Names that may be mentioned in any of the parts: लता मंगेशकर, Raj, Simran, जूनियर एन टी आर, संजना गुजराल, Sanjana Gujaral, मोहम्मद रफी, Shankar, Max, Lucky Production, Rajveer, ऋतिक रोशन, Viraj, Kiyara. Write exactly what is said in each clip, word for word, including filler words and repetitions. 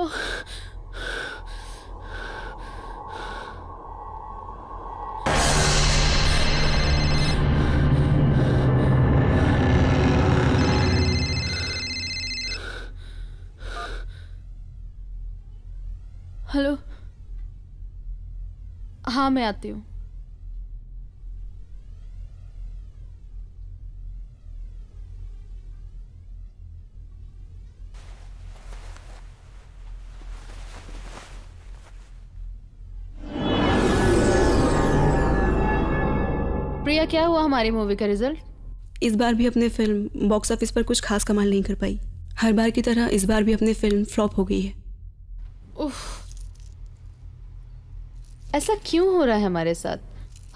Hello, हाँ मैं आती हूँ। प्रिया, क्या हुआ हमारी मूवी का रिजल्ट? इस बार भी अपने फिल्म बॉक्स ऑफिस पर कुछ खास कमाल नहीं कर पाई। हर बार की तरह इस बार भी अपनी फिल्म फ्लॉप हो गई है। उफ, ऐसा क्यों हो रहा है हमारे साथ?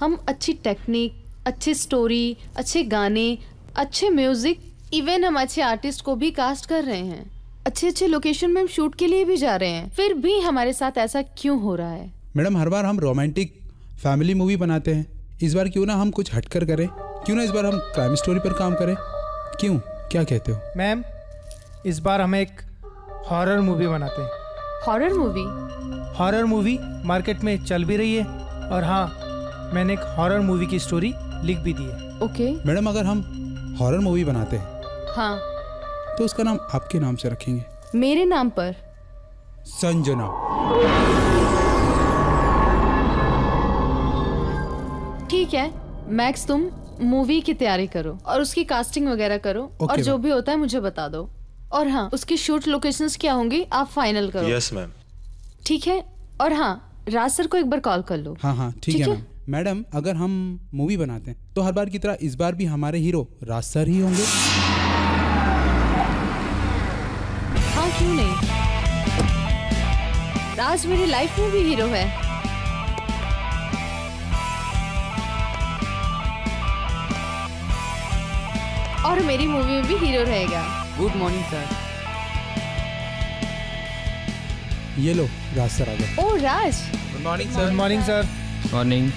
हम अच्छी टेक्निक, अच्छी स्टोरी, अच्छे गाने, अच्छे म्यूजिक, इवन हम अच्छे आर्टिस्ट को भी कास्ट कर रहे हैं, अच्छे अच्छे लोकेशन में हम शूट के लिए भी जा रहे हैं, फिर भी हमारे साथ ऐसा क्यों हो रहा है? मैडम, हर बार हम रोमांटिक फैमिली मूवी बनाते हैं, इस बार क्यों ना हम कुछ हटकर करें? क्यों ना इस बार हम क्राइम स्टोरी पर काम करें? क्यों, क्या कहते हो? मैम, इस बार हम एक हॉरर मूवी बनाते हैं। Horror movie? Horror movie market में चल भी रही है, और हाँ, मैंने एक हॉरर मूवी की स्टोरी लिख भी दी है। ओके मैडम, अगर हम हॉरर मूवी बनाते हैं हाँ, तो उसका नाम आपके नाम से रखेंगे। मेरे नाम पर? संजना। ठीक है मैक्स, तुम मूवी की तैयारी करो और उसकी कास्टिंग वगैरह करो, और जो भी होता है मुझे बता दो। और हाँ, उसकी शूट लोकेशंस क्या होंगी आप फाइनल करो। Yes ma'am. ठीक है, और हाँ, राज सर को एक बार कॉल कर लो। हाँ हाँ ठीक है मैडम। अगर हम मूवी बनाते हैं तो हर बार की तरह इस बार भी हमारे हीरो राज सर ही होंगे। हाँ क्यों नहीं, राज मेरी लाइफ में भी हीरो है। और मेरी मूवी में भी हीरो रहेगा। Good morning sir. ये लो राज सर आ गए। Oh Raj, good morning sir. Good morning sir. Morning.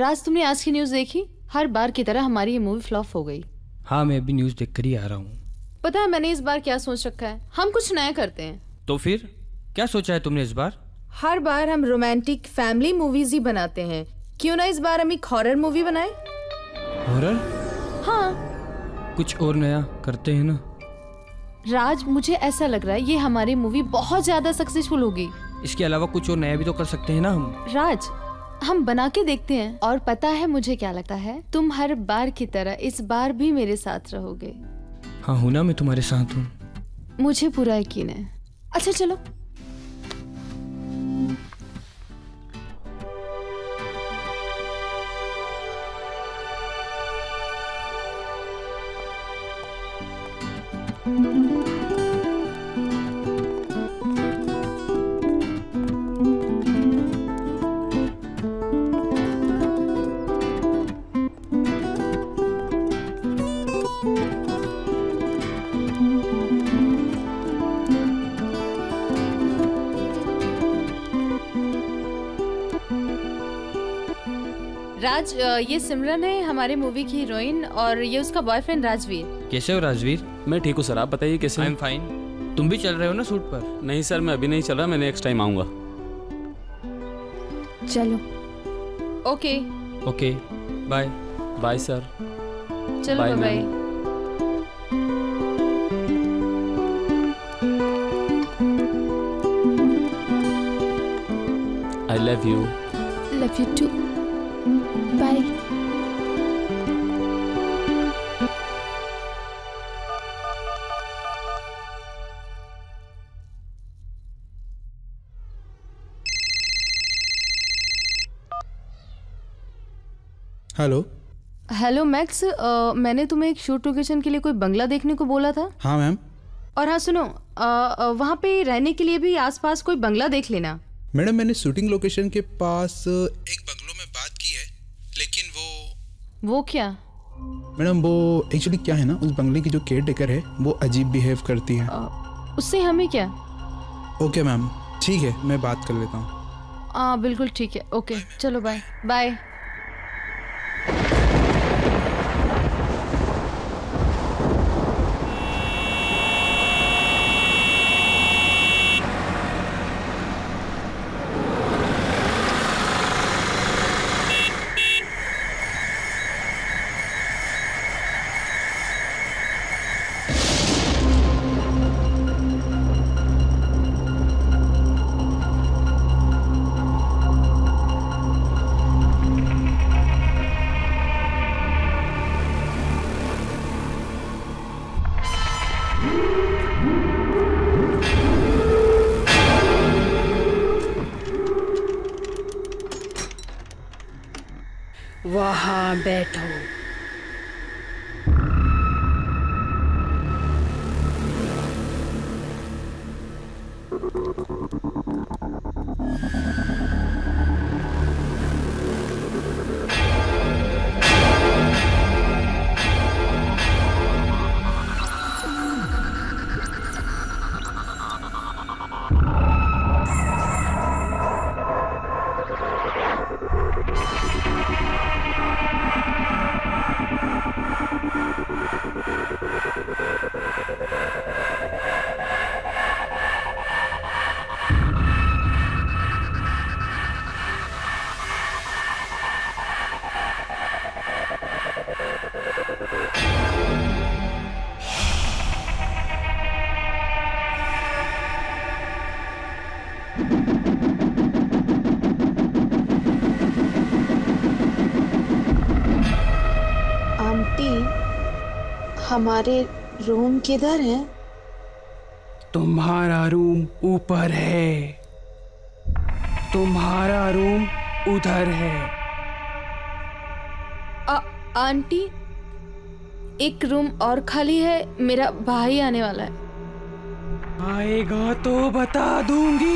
Raj, तुमने आज की न्यूज देखी? हर बार की तरह हमारी ये मूवी फ्लॉप हो गई। हाँ मैं भी न्यूज देखकर ही आ रहा हूँ। पता है मैंने इस बार क्या सोच रखा है? हम कुछ नया करते हैं। तो फिर क्या सोचा है तुमने इस बार? हर बार हम रोमांटिक फैमिली मूवीज ही बनाते हैं, क्यों ना इस बार हम एक हॉरर मूवी बनाएं? हॉरर? हाँ, कुछ और नया करते हैं ना। राज, मुझे ऐसा लग रहा है ये हमारी मूवी बहुत ज्यादा सक्सेसफुल होगी। इसके अलावा कुछ और नया भी तो कर सकते हैं ना हम। राज, हम बना के देखते हैं। और पता है मुझे क्या लगता है, तुम हर बार की तरह इस बार भी मेरे साथ रहोगे। हाँ हूँ ना, मैं तुम्हारे साथ हूँ। मुझे पूरा यकीन है। अच्छा चलो। राज, ये सिमरन है हमारे मूवी की हीरोइन, और ये उसका बॉयफ्रेंड राजवीर। कैसे हो राजवीर? मैं ठीक हूँ सर, आप बताइए कैसे? I am fine. तुम भी चल रहे हो ना शूट पर? नहीं सर, मैं अभी नहीं चल रहा, मैं नेक्स्ट टाइम आऊँगा। चलो okay. Okay bye. Bye sir. चलो bye bye. I love you. Love you too. Bye. Hello. Hello Max, मैंने तुम्हें एक शूट लोकेशन के लिए कोई बंगला देखने को बोला था। हाँ मैम। और हाँ सुनो, uh, uh, वहाँ पे रहने के लिए भी आसपास कोई बंगला देख लेना। मैडम, मैंने शूटिंग लोकेशन के पास एक बंगलों में बात की है, लेकिन वो वो क्या? मैडम वो एक्चुअली क्या है ना, उस बंगले की जो केयर टेकर है वो अजीब बिहेव करती है। आ, उससे हमें क्या? ओके मैम ठीक है, मैं बात कर लेता हूँ। हाँ बिल्कुल ठीक है। ओके चलो बाय बाय। यहाँ बैठो। हमारे रूम किधर है? तुम्हारा रूम ऊपर है, तुम्हारा रूम उधर है। आ, आंटी, एक रूम और खाली है, मेरा भाई आने वाला है। आएगा तो बता दूंगी।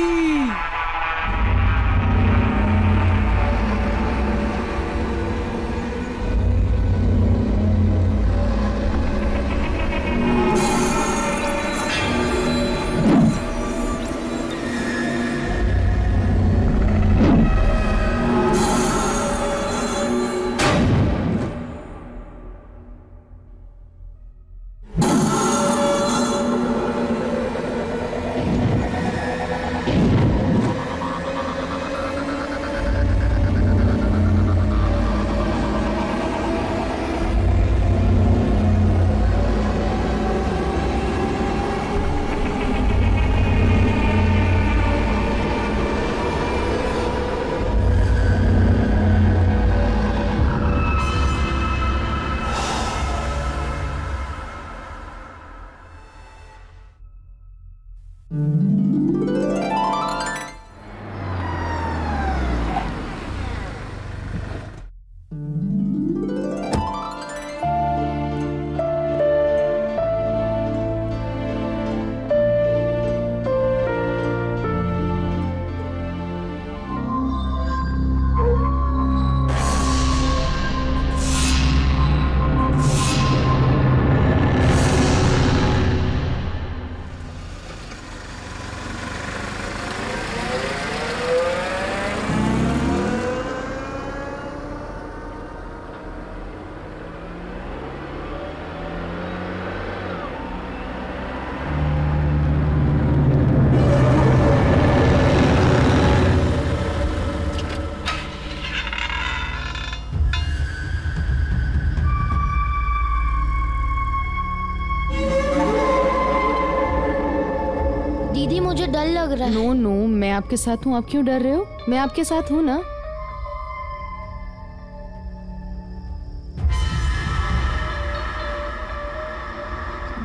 नो नो मैं आपके साथ हूँ, आप क्यों डर रहे हो? मैं आपके साथ हूँ ना।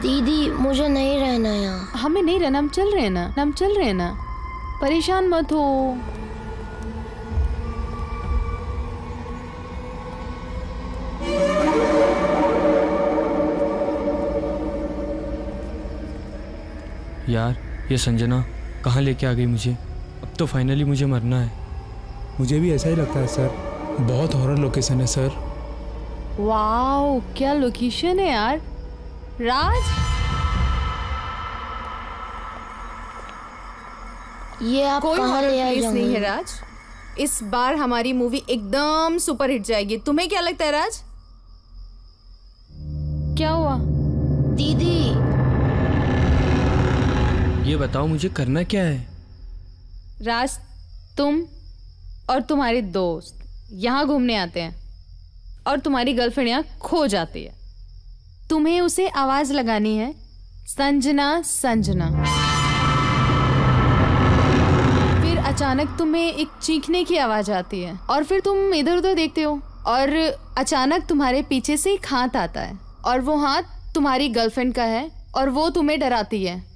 दीदी मुझे नहीं रहना यहाँ। हमें नहीं रहना, हम चल रहे हैं ना, हम चल रहे हैं ना, परेशान मत हो। यार ये संजना कहाँ लेके आ गई मुझे? अब तो फाइनली मुझे मरना है। मुझे भी ऐसा ही लगता है सर, बहुत हॉरर लोकेशन है सर। वाओ क्या लोकेशन है यार। राज ये आप कोई हॉरर प्लेस नहीं है राज। इस बार हमारी मूवी एकदम सुपर हिट जाएगी, तुम्हें क्या लगता है राज? क्या हुआ दीदी? ये बताओ मुझे करना क्या है? राज तुम और तुम्हारे दोस्त यहाँ घूमने आते हैं और तुम्हारी गर्लफ्रेंड यहाँ खो जाती है। तुम्हें उसे आवाज़ लगानी है, संजना संजना। फिर अचानक तुम्हें एक चीखने की आवाज़ आती है और फिर तुम इधर उधर देखते हो और अचानक तुम्हारे पीछे से एक हाथ आता है और वो हाथ तुम्हारी गर्लफ्रेंड का है और वो तुम्हें डराती है।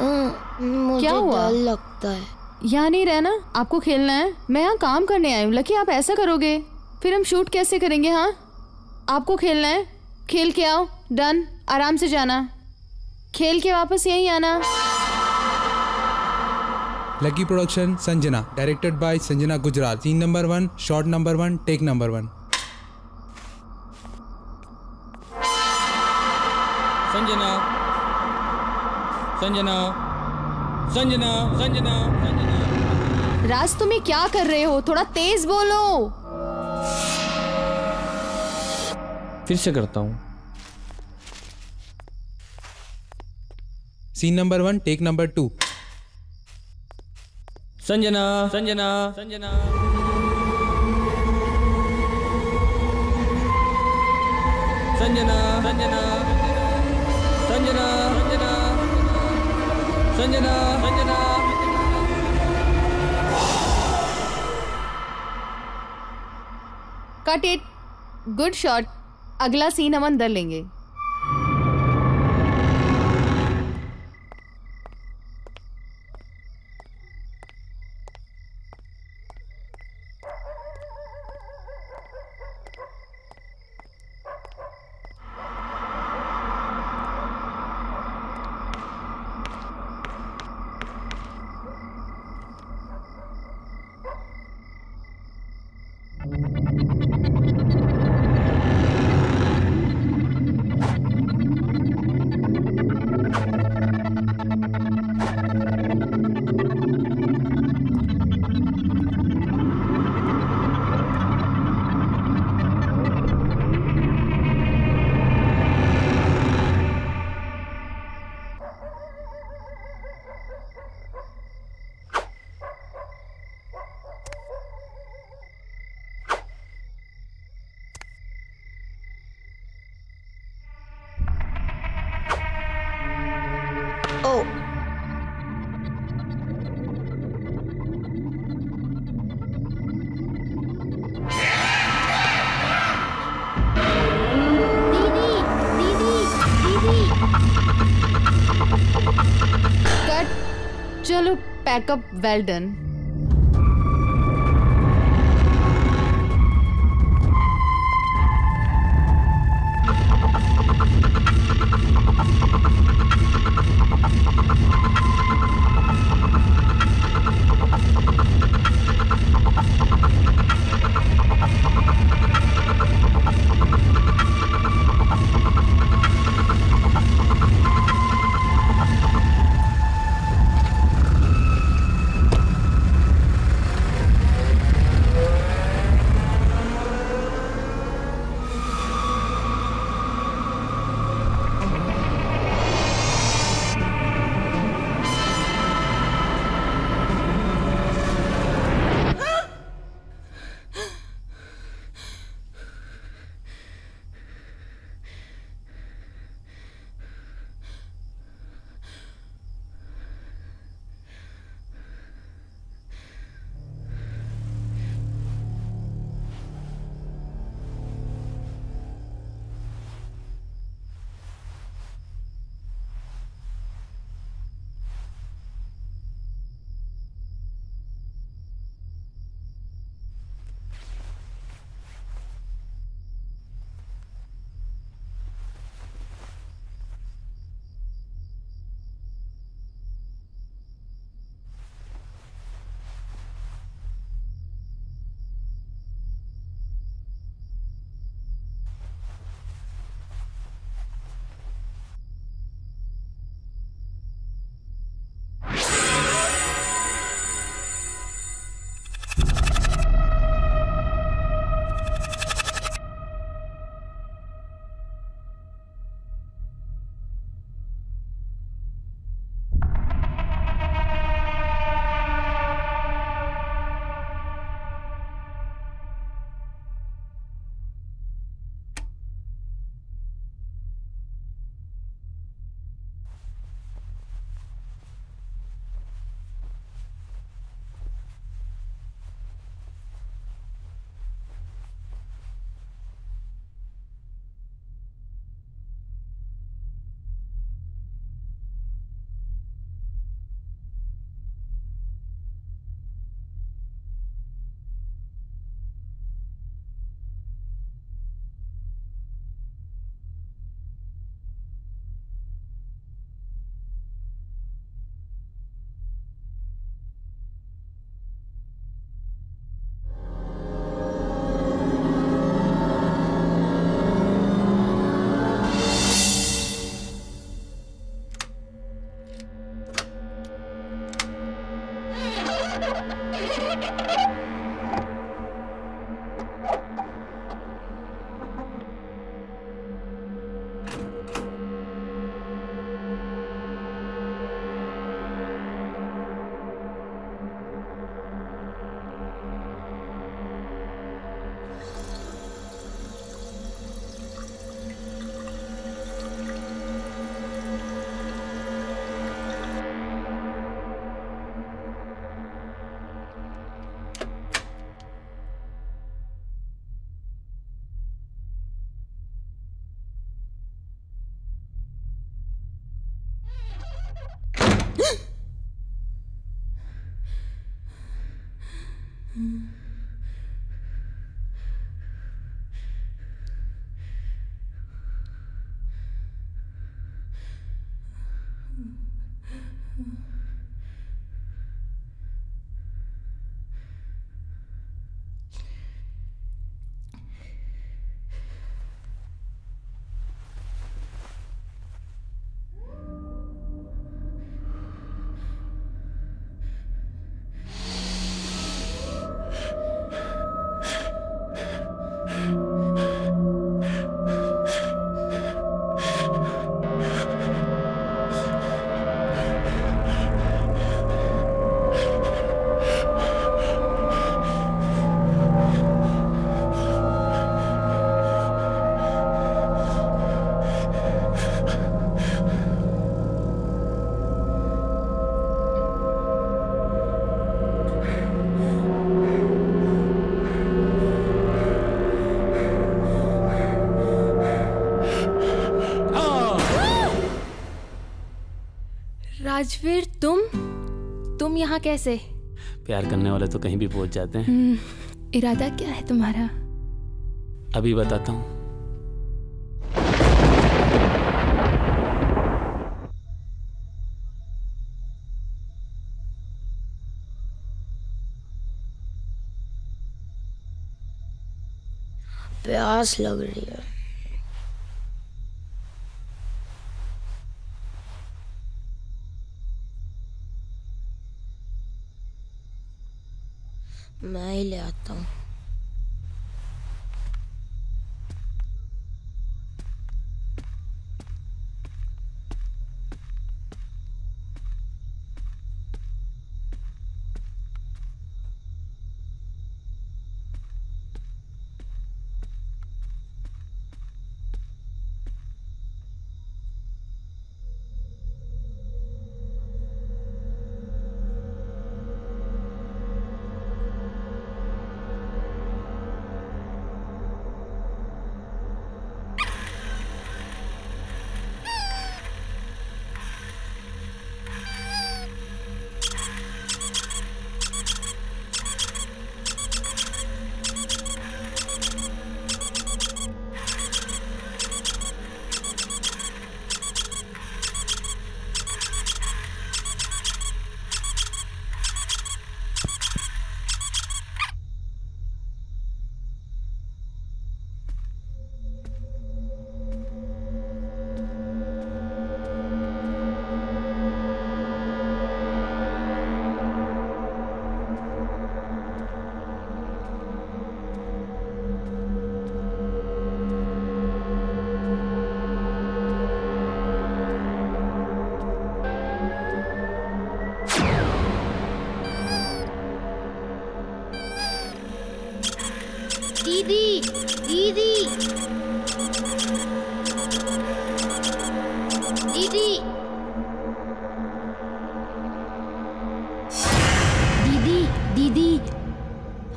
हम्म, क्या हुआ? डर लगता है। यहाँ नहीं रहना, आपको खेलना है। मैं यहाँ काम करने आई हूँ। लकी आप ऐसा करोगे फिर हम शूट कैसे करेंगे? हाँ आपको खेलना है, खेल के आओ, डन। आराम से जाना, खेल के वापस यहीं आना। Lucky production, Sanjana, directed by संजना गुजराल। Scene number one, shot number one, take number one. Sanjana Sanjana Sanjana Sanjana Sanjana. Raj तुम क्या कर रहे हो? थोड़ा तेज बोलो। फिर से करता हूँ। Scene number one, take number two. Sanjana Sanjana Sanjana. Sanjana Sanjana Sanjana Sanjana Sanjana Sanjana. Cut it, good shot. अगला सीन हम अंदर लेंगे। चलो पैकअप, वेल डन। राजवीर तुम तुम यहाँ कैसे? प्यार करने वाले तो कहीं भी पहुंच जाते हैं। इरादा क्या है तुम्हारा? अभी बताता हूँ। प्यास लग रही है। मैं ही ले आता हूँ।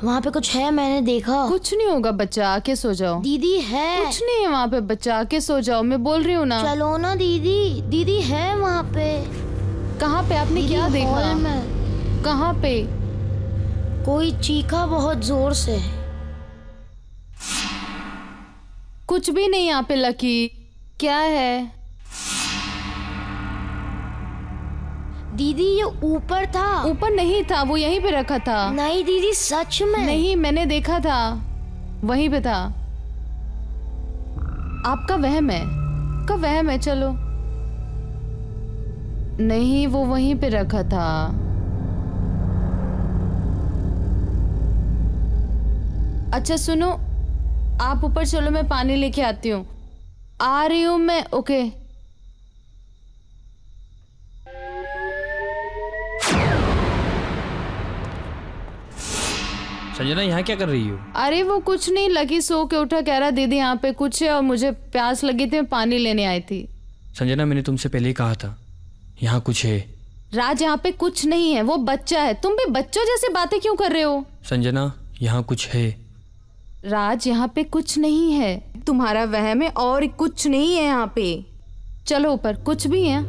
वहाँ पे कुछ है, मैंने देखा। कुछ नहीं होगा, बच्चा आके सो जाओ। दीदी है। कुछ नहीं है वहाँ पे, बच्चा आके सो जाओ। मैं बोल रही हूँ ना। चलो ना दीदी, दीदी है वहाँ पे। कहाँ पे? आपने क्या देखा? कहाँ पे? कोई चीखा बहुत जोर से। कुछ भी नहीं यहाँ पे लकी। क्या है दीदी? ये ऊपर था। ऊपर नहीं था, वो यहीं पे रखा था। नहीं दीदी, सच में। नहीं, मैंने देखा था, वहीं पे था। आपका वहम है, आपका वहम है। चलो, नहीं वो वहीं पे रखा था। अच्छा सुनो, आप ऊपर चलो, मैं पानी लेके आती हूँ। आ रही हूँ मैं। ओके संजना, यहाँ क्या कर रही हो? अरे वो कुछ नहीं, लकी सो के उठा, कह रहा दीदी यहाँ पे कुछ है और मुझे प्यास लगी थी, मैं पानी लेने आई थी। संजना, मैंने तुमसे पहले ही कहा था यहाँ कुछ है। राज, यहाँ पे कुछ नहीं है, वो बच्चा है। तुम भी बच्चों जैसी बातें क्यों कर रहे हो? संजना, यहाँ कुछ है। राज, यहाँ पे कुछ नहीं है। तुम्हारा वहम है और कुछ नहीं है यहाँ पे। चलो ऊपर, कुछ भी है।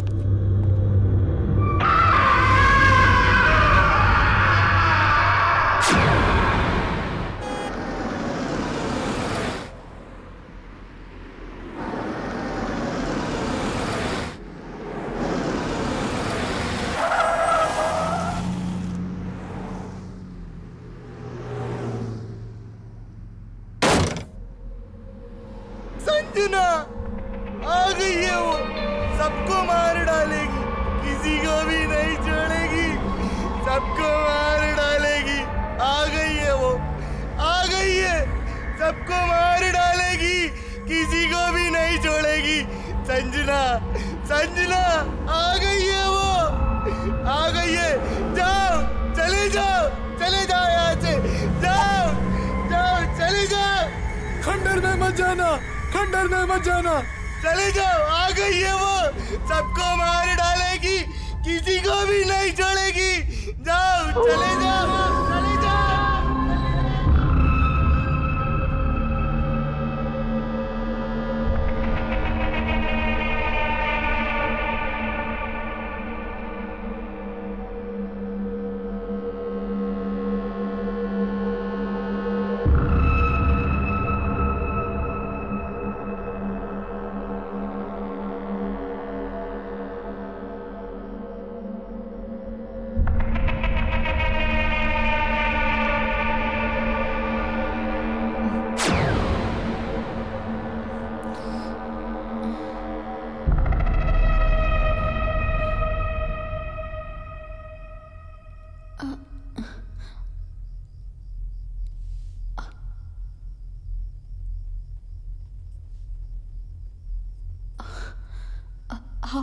How?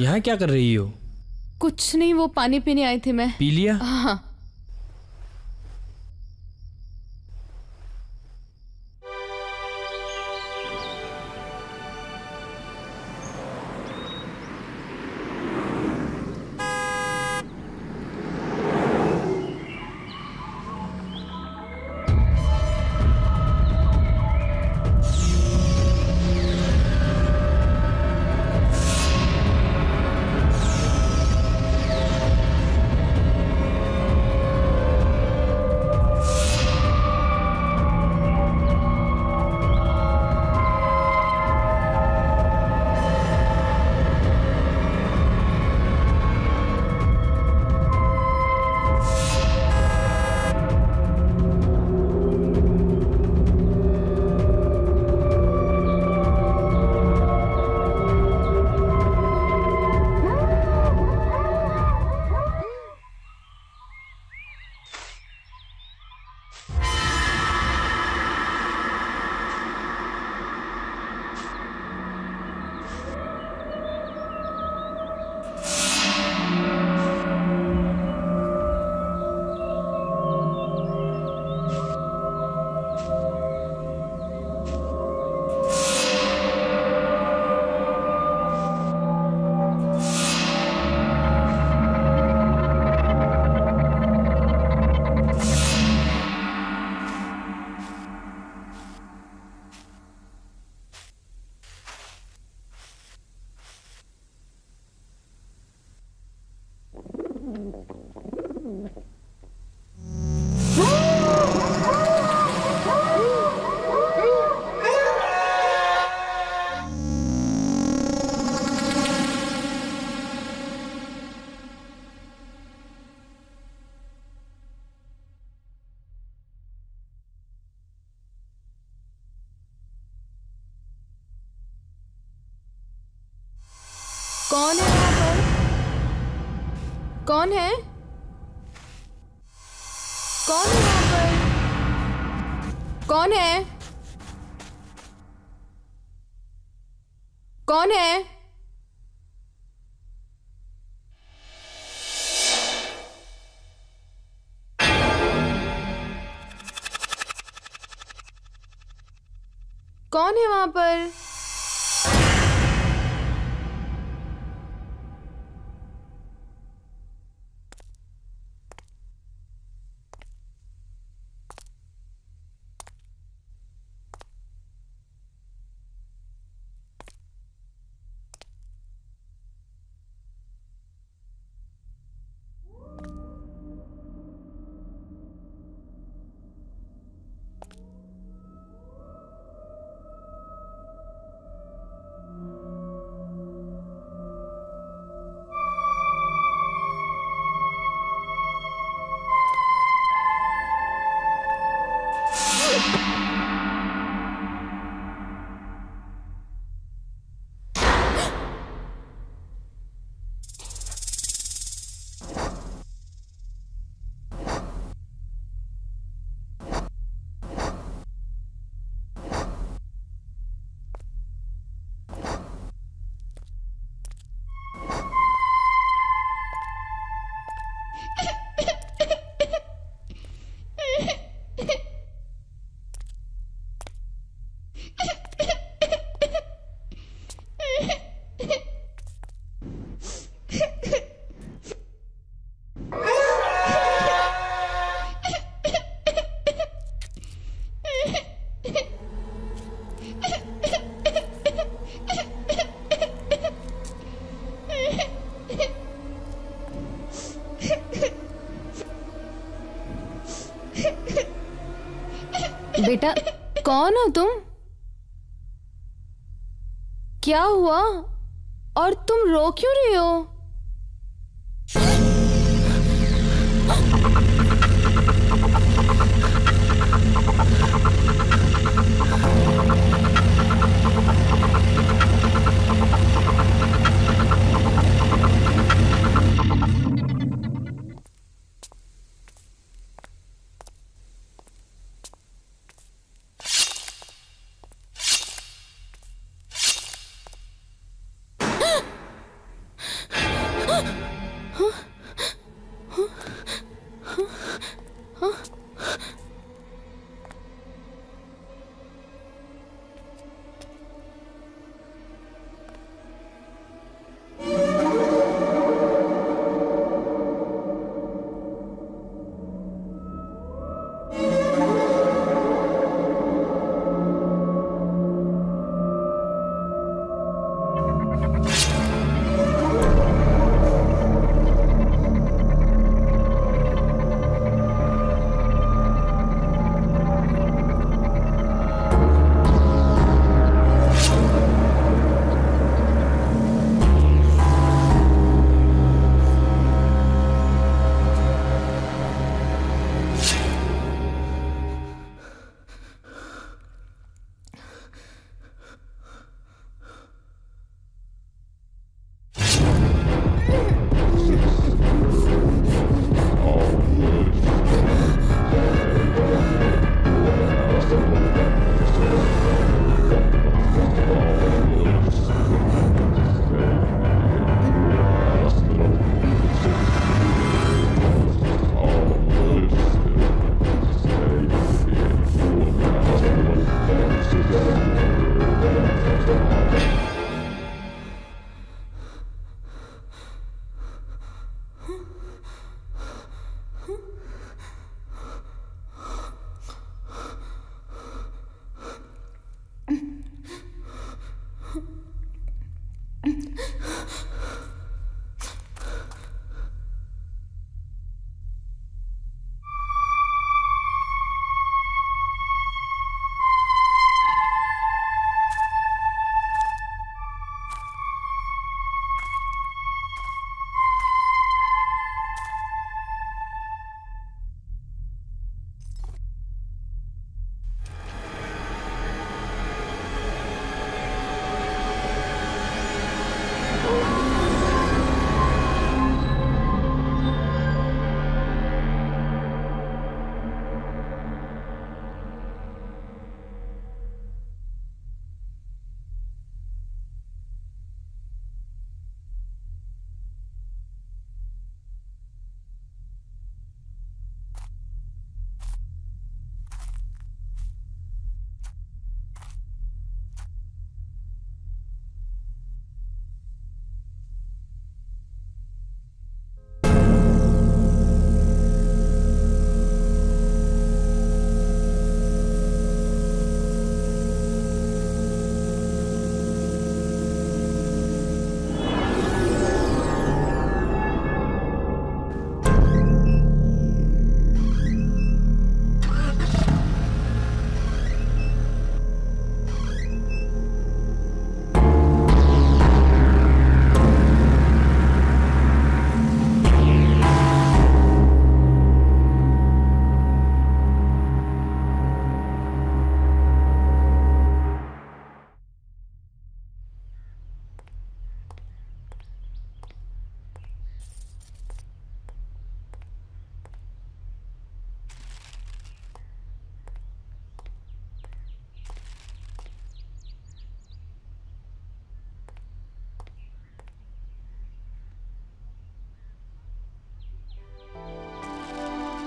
यहाँ क्या कर रही हो? कुछ नहीं, वो पानी पीने आई थी मैं। पी लिया? हाँ। कौन है यहाँ पर? कौन है? कौन है यहाँ पर? कौन है? कौन है? कौन है वहाँ पर? बेटा कौन हो तुम? क्या हुआ और तुम रो क्यों रहे हो?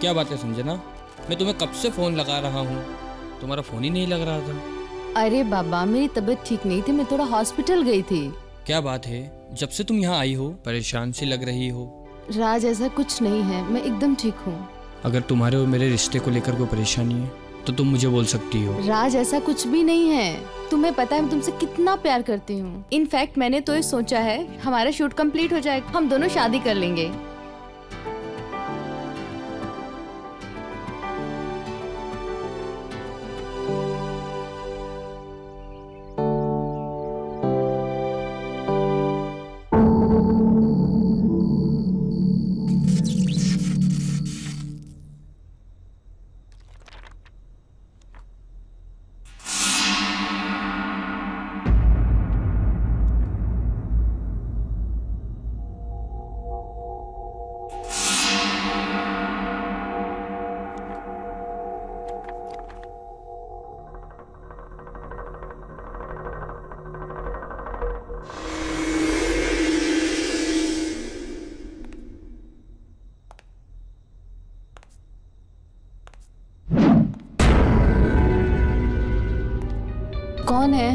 क्या बात है संजना, मैं तुम्हें कब से फ़ोन लगा रहा हूँ, तुम्हारा फ़ोन ही नहीं लग रहा था। अरे बाबा मेरी तबीयत ठीक नहीं थी, मैं थोड़ा हॉस्पिटल गई थी। क्या बात है, जब से तुम यहाँ आई हो परेशान सी लग रही हो। राज ऐसा कुछ नहीं है, मैं एकदम ठीक हूँ। अगर तुम्हारे और मेरे रिश्ते को लेकर कोई परेशानी है तो तुम मुझे बोल सकती हो। राज ऐसा कुछ भी नहीं है, तुम्हें पता है मैं तुमसे कितना प्यार करती हूँ। इनफैक्ट मैंने तो ये सोचा है हमारा शूट कम्प्लीट हो जाएगा, हम दोनों शादी कर लेंगे। कौन है?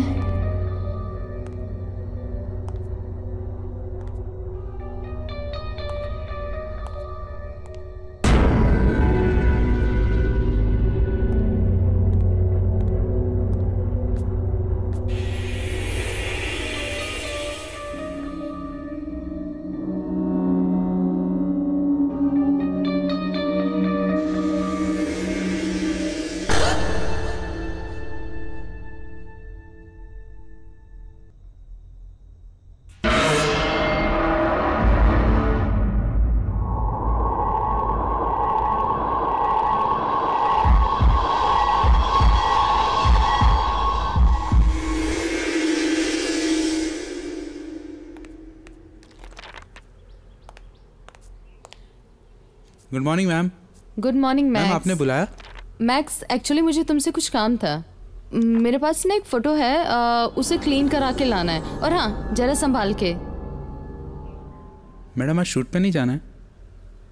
Good morning ma'am. Good morning ma'am. आपने बुलाया? मैक्स, एक्चुअली मुझे तुमसे कुछ काम था। मेरे पास ना एक फोटो है, आ, उसे क्लीन करा के लाना है। और हाँ, जरा संभाल के। मैडम, आज शूट पे नहीं जाना है?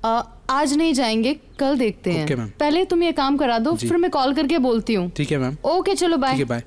आ, आज नहीं जाएंगे, कल देखते okay, हैं। पहले तुम ये काम करा दो, फिर मैं कॉल करके बोलती हूँ। ठीक है मैम। ओके okay, चलो बाय बाय।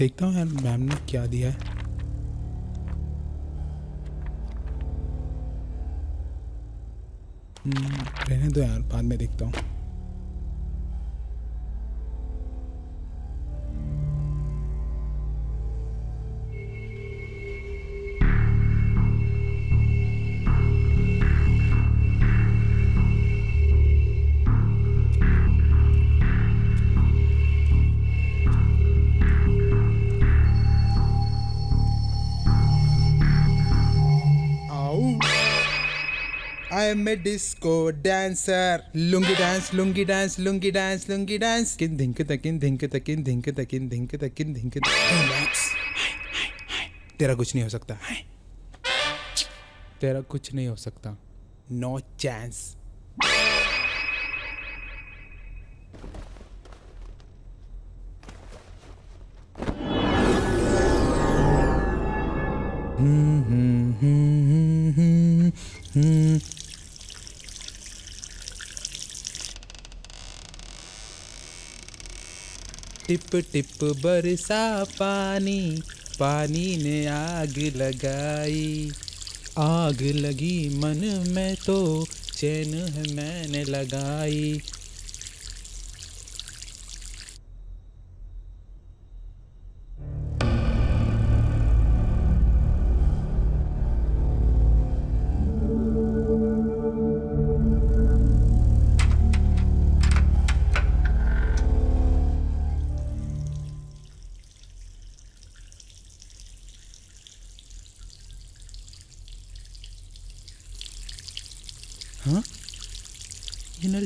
देखता हूँ यार मैम ने क्या दिया है। रहने दो यार, बाद में देखता हूँ। Disco dancer, lungi dance lungi dance lungi dance lungi dance, किन धिंक तकिन धिंक तकिन धिंक तकिन धिंक तकिन धिंक तकिन। तेरा कुछ नहीं हो सकता, तेरा कुछ नहीं हो सकता, नो चांस। टिप टिप बरसा पानी, पानी ने आग लगाई, आग लगी मन में तो चैन है मैंने लगाई।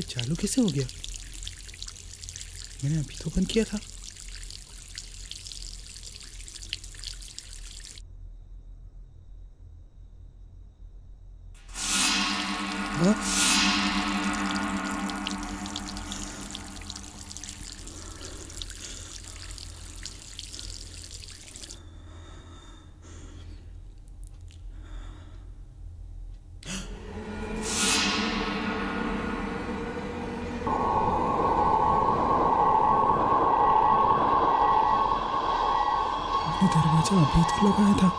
चालू कैसे हो गया? मैंने अभी तो बंद किया था। हाँ? अच्छा अभी तो लगाया था।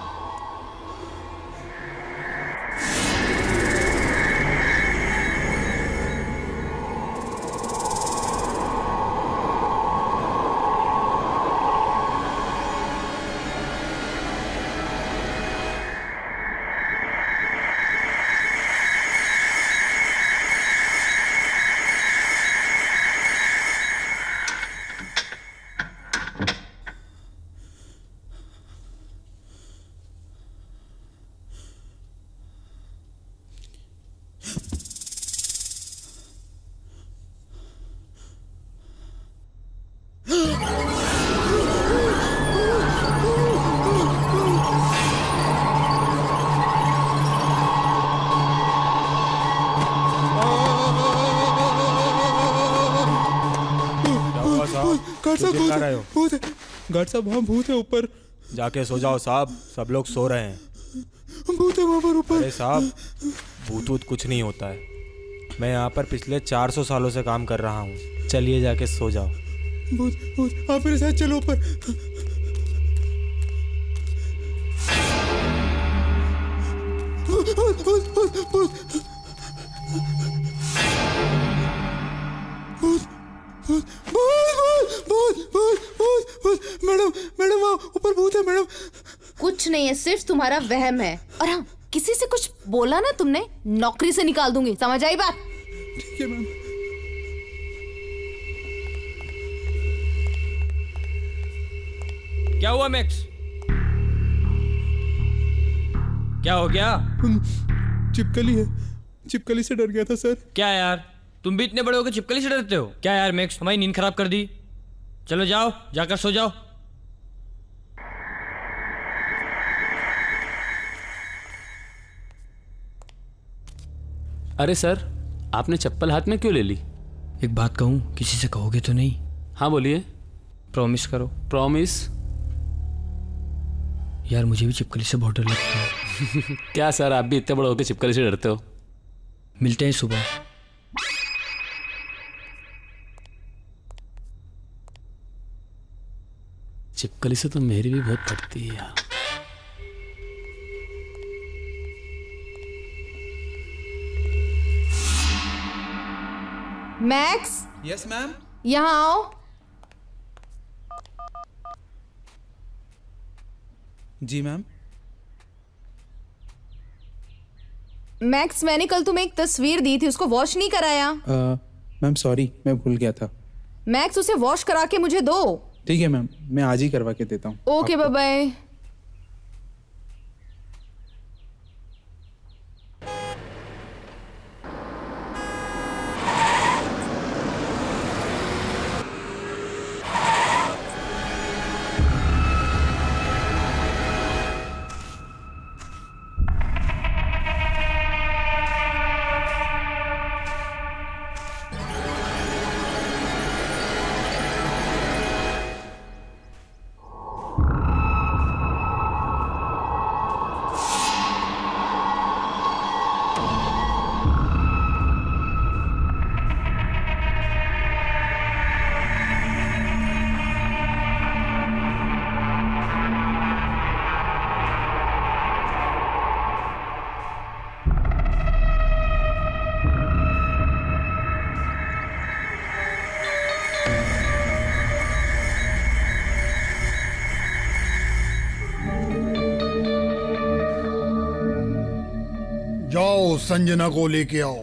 गार्ड साहब वहाँ भूत है ऊपर। जाके सो जाओ साहब, सब लोग सो रहे हैं। भूत है वहाँ पर ऊपर। अरे साहब भूत भूत कुछ नहीं होता है, मैं यहाँ पर पिछले चार सौ सालों से काम कर रहा हूँ। चलिए जाके सो जाओ। भूत भूत आप मेरे साथ चलो ऊपर। भूत भूत भूत भूत भूत भूत भूत भूत भूत भूत। मैडम मैडम वहाँ ऊपर भूत है मैडम। कुछ नहीं है, सिर्फ तुम्हारा वहम है। और हाँ, किसी से कुछ बोला ना तुमने, नौकरी से निकाल दूंगी, समझ आई बात? ठीक है मैम। क्या हुआ मैक्स, क्या हो गया? छिपकली है, छिपकली से डर गया था सर। क्या यार तुम भी इतने बड़े होकर छिपकली से डरते हो क्या? यार मैक्स हमारी नींद खराब कर दी। चलो जाओ, जाकर सो जाओ। अरे सर आपने चप्पल हाथ में क्यों ले ली? एक बात कहूं, किसी से कहोगे तो नहीं? हाँ बोलिए। प्रॉमिस करो। प्रॉमिस? यार मुझे भी छिपकली से बहुत डर लगता है। क्या सर आप भी इतने बड़े होकर छिपकली से डरते हो? मिलते हैं सुबह। छिपकली से तो मेरी भी बहुत फटती है यार। मैक्स। Yes ma'am. यहाँ आओ। जी मैम। मैक्स मैंने कल तुम्हें एक तस्वीर दी थी, उसको वॉश नहीं कराया। मैम सॉरी मैं भूल गया था। मैक्स उसे वॉश करा के मुझे दो। ठीक है मैम, मैं आज ही करवा के देता हूँ। Okay bye bye. संजना को लेके आओ।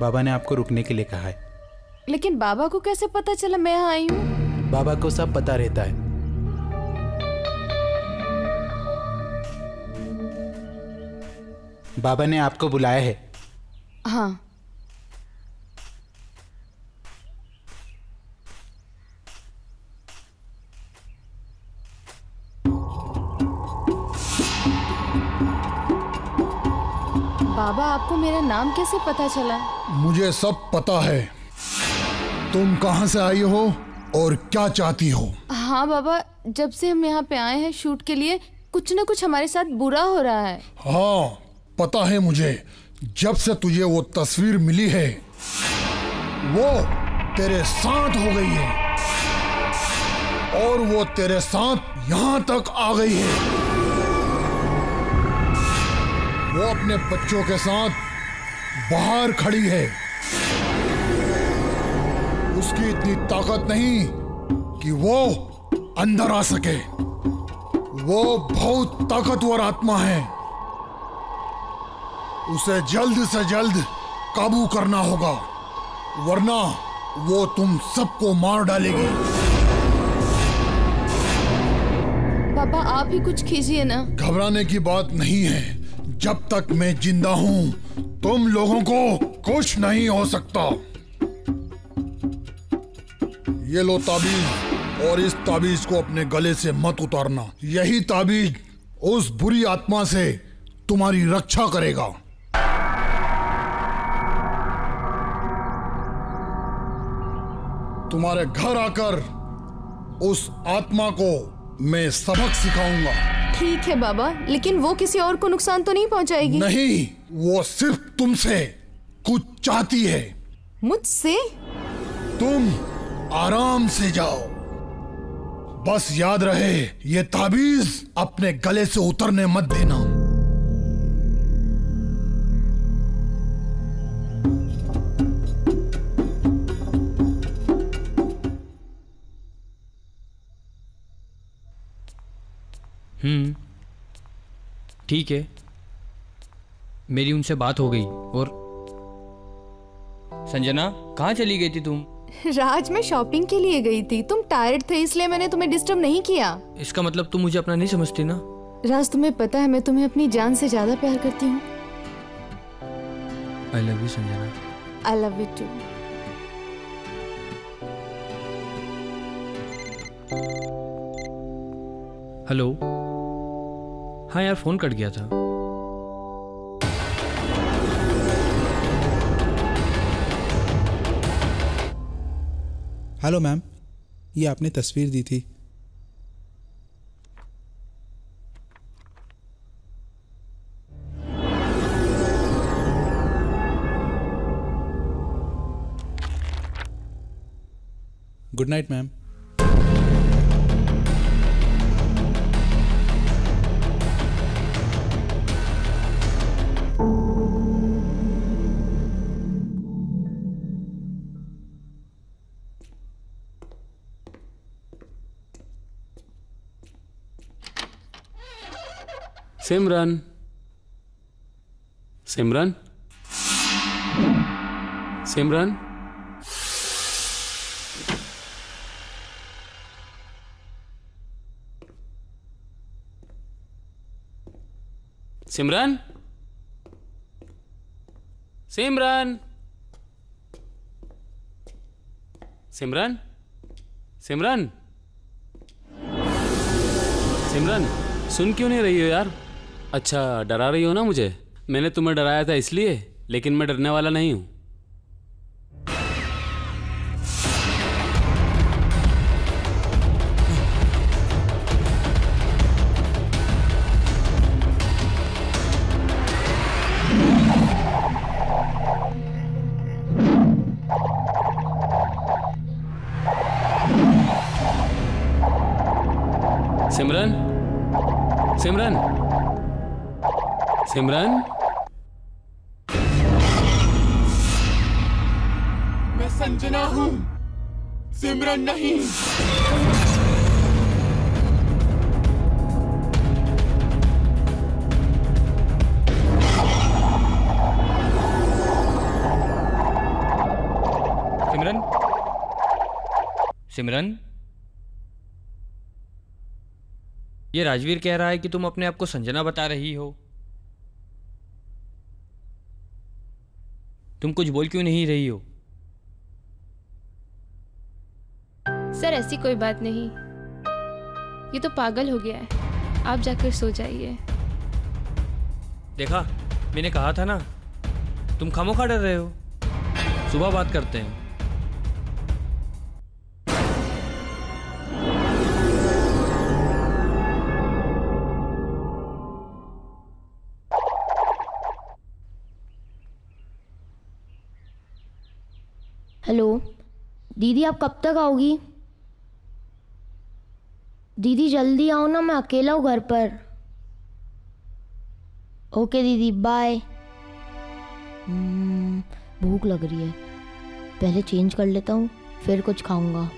बाबा ने आपको रुकने के लिए कहा है। लेकिन बाबा को कैसे पता चला मैं यहाँ आई हूँ? बाबा को सब पता रहता है। बाबा ने आपको बुलाया है। हाँ। बाबा आपको मेरा नाम कैसे पता चला? मुझे सब पता है, तुम कहाँ से आई हो और क्या चाहती हो। हाँ बाबा, जब से हम यहाँ पे आए हैं शूट के लिए, कुछ ना कुछ हमारे साथ बुरा हो रहा है। हाँ पता है मुझे, जब से तुझे वो तस्वीर मिली है, वो तेरे साथ हो गई है और वो तेरे साथ यहां तक आ गई है। वो अपने बच्चों के साथ बाहर खड़ी है। उसकी इतनी ताकत नहीं कि वो अंदर आ सके। वो बहुत ताकतवर आत्मा है। उसे जल्द से जल्द काबू करना होगा, वरना वो तुम सबको मार डालेगी। पापा आप ही कुछ कीजिए ना। घबराने की बात नहीं है। जब तक मैं जिंदा हूँ तुम लोगों को कुछ नहीं हो सकता। ये लो ताबीज, और इस ताबीज को अपने गले से मत उतारना। यही ताबीज उस बुरी आत्मा से तुम्हारी रक्षा करेगा। तुम्हारे घर आकर उस आत्मा को मैं सबक सिखाऊंगा। ठीक है बाबा, लेकिन वो किसी और को नुकसान तो नहीं पहुंचाएगी। नहीं, वो सिर्फ तुमसे कुछ चाहती है। मुझसे? तुम आराम से जाओ। बस याद रहे, ये ताबीज अपने गले से उतरने मत देना। हम्म, ठीक है। मेरी उनसे बात हो गई। और संजना कहाँ चली गई थी तुम? राज मैं शॉपिंग के लिए गई थी। तुम टायर्ड थे इसलिए मैंने तुम्हें डिस्टर्ब नहीं किया। इसका मतलब तुम मुझे अपना नहीं समझती ना? राज तुम्हें पता है मैं तुम्हें अपनी जान से ज्यादा प्यार करती हूँ। I love you Sanjana. I love you too. Hello. हाँ यार फोन कट गया था। हेलो मैम, ये आपने तस्वीर दी थी। Good night ma'am. Simran, Simran, Simran, Simran, Simran, Simran, Simran, Simran, सुन क्यों नहीं रही हो यार? अच्छा डरा रही हो ना मुझे? मैंने तुम्हें डराया था इसलिए, लेकिन मैं डरने वाला नहीं हूँ। सिमरन, सिमरन, सिमरन। मैं संजना हूं, सिमरन नहीं। सिमरन, सिमरन, ये राजवीर कह रहा है कि तुम अपने आप को संजना बता रही हो। तुम कुछ बोल क्यों नहीं रही हो? सर ऐसी कोई बात नहीं, ये तो पागल हो गया है। आप जाकर सो जाइए। देखा, मैंने कहा था ना, तुम खामोखा डर रहे हो। सुबह बात करते हैं। हेलो दीदी आप कब तक आओगी? दीदी जल्दी आओ ना, मैं अकेला हूँ घर पर। ओके दीदी बाय। भूख लग रही है, पहले चेंज कर लेता हूँ फिर कुछ खाऊंगा।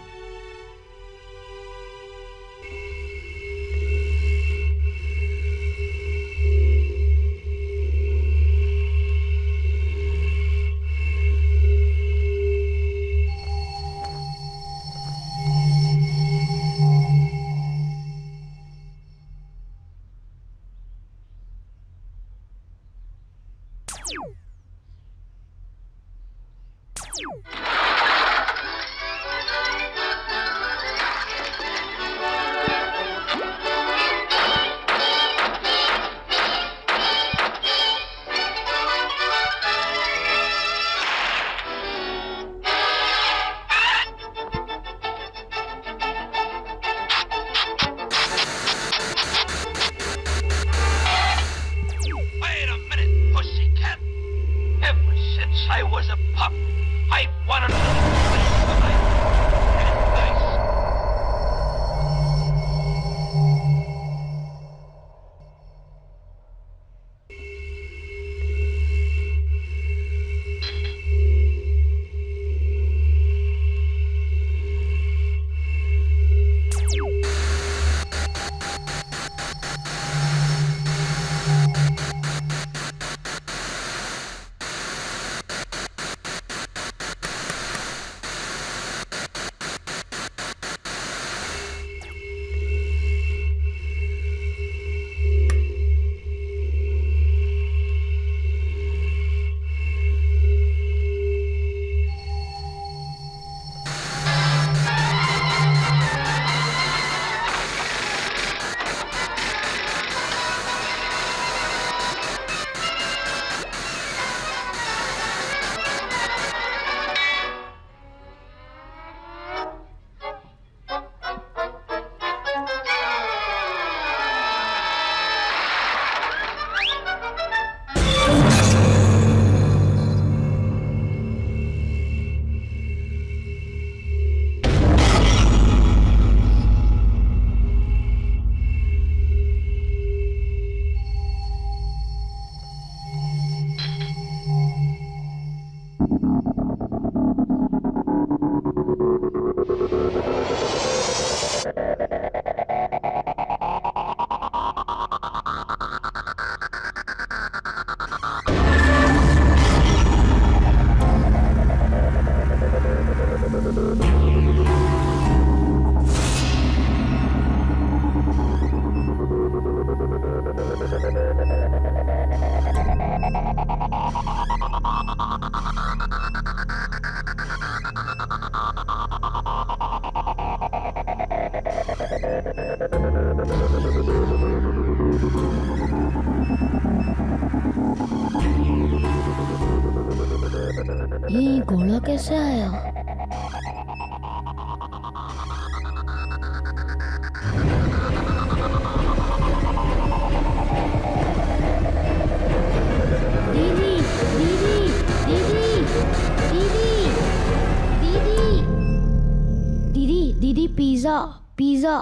ये घोड़ा कैसे आया? दीदी दीदी दीदी दीदी दीदी दीदी दीदी पिज़्ज़ा पिज़्ज़ा।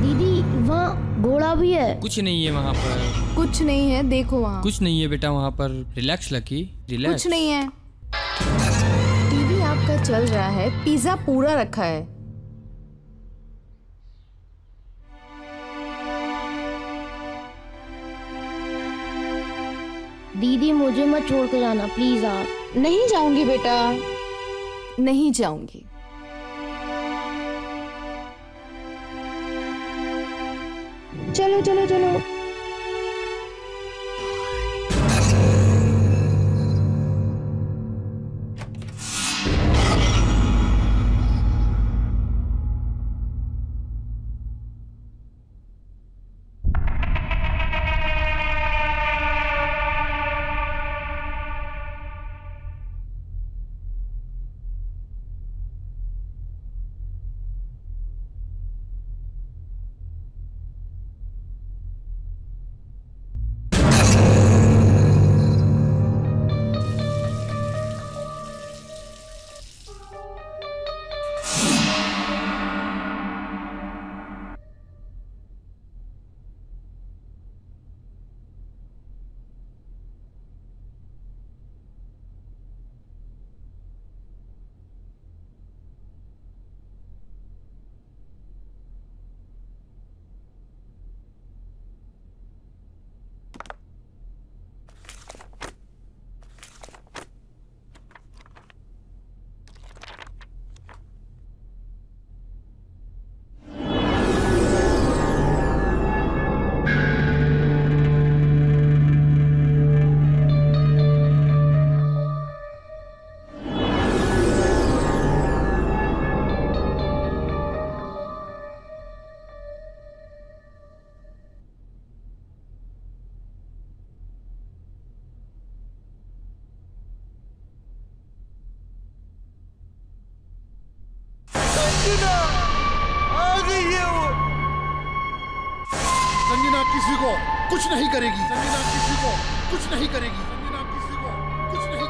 दीदी वहाँ घोड़ा भी है। कुछ नहीं है वहाँ पर, कुछ नहीं है, देखो वहाँ कुछ नहीं है बेटा, वहाँ पर रिलैक्स लकी, रिलैक्स कुछ नहीं है। टीवी आपका चल रहा है, पिज्जा पूरा रखा है। दीदी मुझे मत छोड़ के जाना प्लीज आप। नहीं जाऊंगी बेटा, नहीं जाऊंगी। चलो चलो चलो। संजना आ गई है वो। संजना किसी को कुछ नहीं करेगी। संजना किसी को कुछ नहीं करेगी। संजना किसी को कुछ नहीं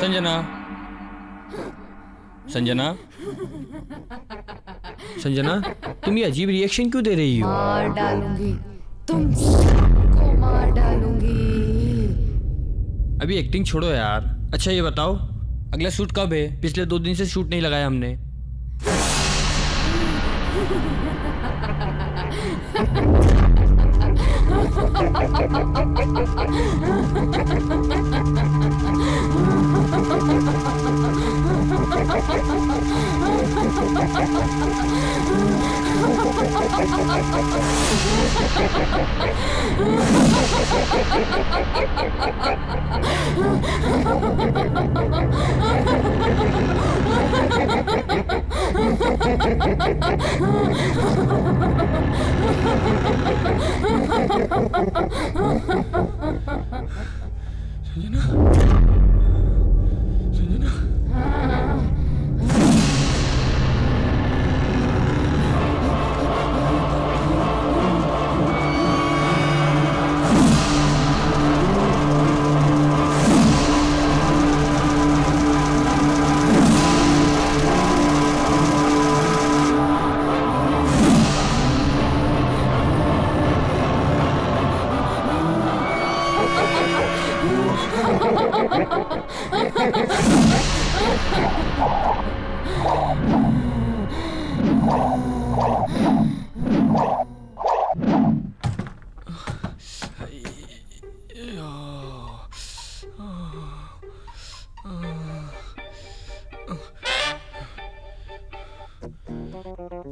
संजना, संजना, संजना, तुम ये अजीब रिएक्शन क्यों दे रही हो? मार डालूंगी, तुम सबको मार डालूंगी। अभी एक्टिंग छोड़ो यार। अच्छा ये बताओ, अगला शूट कब है? पिछले दो दिन से शूट नहीं लगाया हमने। संजना, संजना,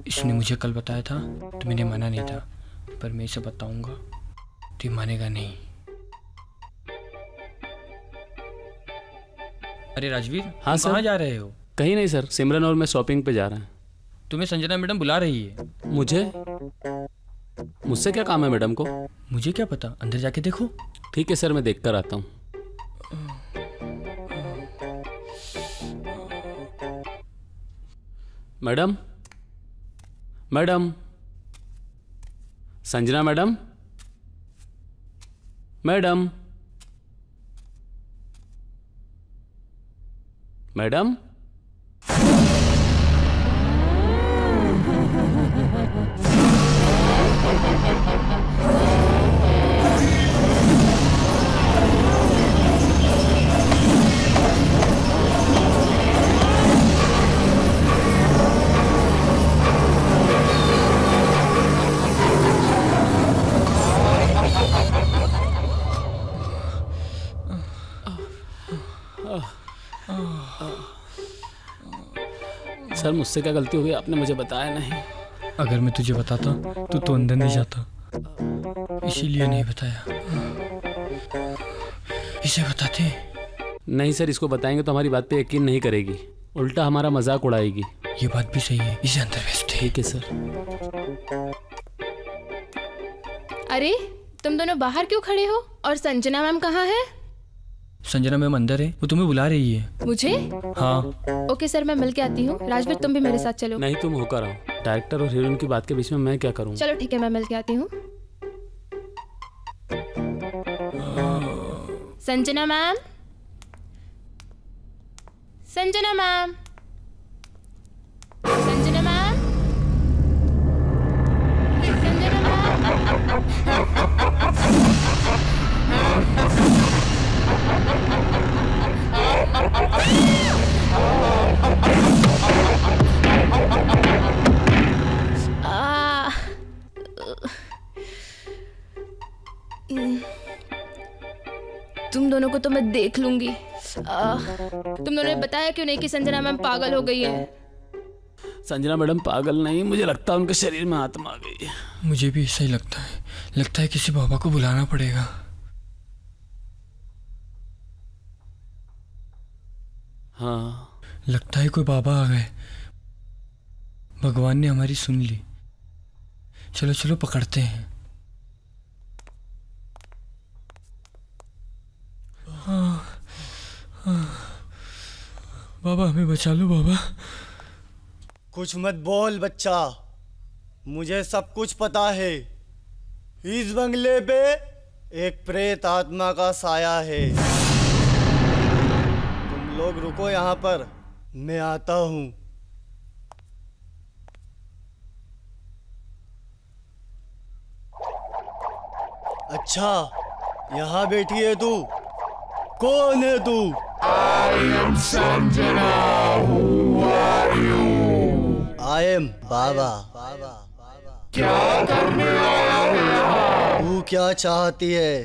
इसने मुझे कल बताया था तो मैंने मना नहीं था, पर मैं इसे बताऊंगा तो मानेगा नहीं। अरे राजवीर, हाँ सर, कहाँ जा रहे हो? कहीं नहीं सर, सिमरन और मैं शॉपिंग पे जा रहे हैं। तुम्हें संजना मैडम बुला रही है। मुझे मुझसे क्या काम है मैडम को? मुझे क्या पता, अंदर जाके देखो। ठीक है सर, मैं देखकर आता हूँ। Madam, madam, Sanjana madam, madam, madam, sir मुझसे क्या गलती हो गई? आपने मुझे बताया नहीं। अगर मैं तुझे बताता तो तू अंदर नहीं जाता, इसीलिए नहीं बताया। इसे बताते नहीं सर, इसको बताएंगे तो हमारी बात पे यकीन नहीं करेगी, उल्टा हमारा मजाक उड़ाएगी। ये बात भी सही है, इसे अंदर भेजते। ठीक है सर। अरे तुम दोनों बाहर क्यों खड़े हो? और संजना मैम कहाँ है? संजना मैम अंदर है, वो तुम्हें बुला रही है। मुझे? हाँ। ओके सर, मैं मिल के आती हूँ। राजवीर तुम भी मेरे साथ चलो। नहीं तुम होकर आओ, डायरेक्टर और हीरोइन की बात के बीच में मैं क्या करूँ? चलो ठीक है, मैं मिल के आती हूँ। Sanjana ma'am, Sanjana ma'am, Sanjana ma'am, Sanjana ma'am. तुम दोनों को तो मैं देख लूंगी। तुम दोनों ने बताया क्यों नहीं कि संजना मैम पागल हो गई है? संजना मैडम पागल नहीं, मुझे लगता है उनके शरीर में आत्मा आ गई है। मुझे भी ऐसा ही लगता है, लगता है किसी बाबा को बुलाना पड़ेगा। हाँ, लगता है कोई बाबा आ गए, भगवान ने हमारी सुन ली। चलो चलो पकड़ते हैं। हाँ, हाँ, बाबा हमें बचा लो बाबा। कुछ मत बोल बच्चा, मुझे सब कुछ पता है। इस बंगले पे एक प्रेत आत्मा का साया है। तुम लोग रुको यहाँ पर, मैं आता हूँ। अच्छा यहाँ बैठी है तू, कौन है तू? I am Sanjana, who are you? I am Baba. क्या करने आया है यहाँ? तू क्या चाहती है?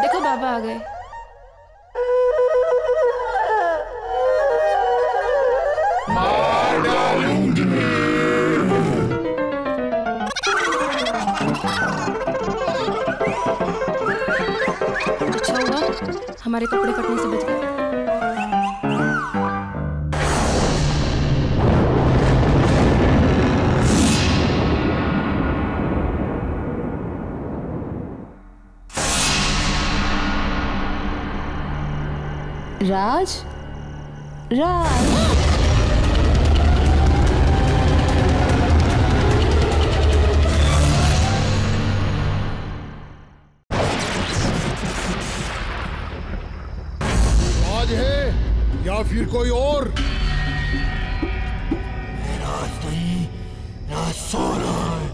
देखो बाबा आ गए। अच्छा हुआ हमारे कपड़े कटने से बच गए। राज, राज राज है या फिर कोई और? राज नहीं, राज सो रहा है।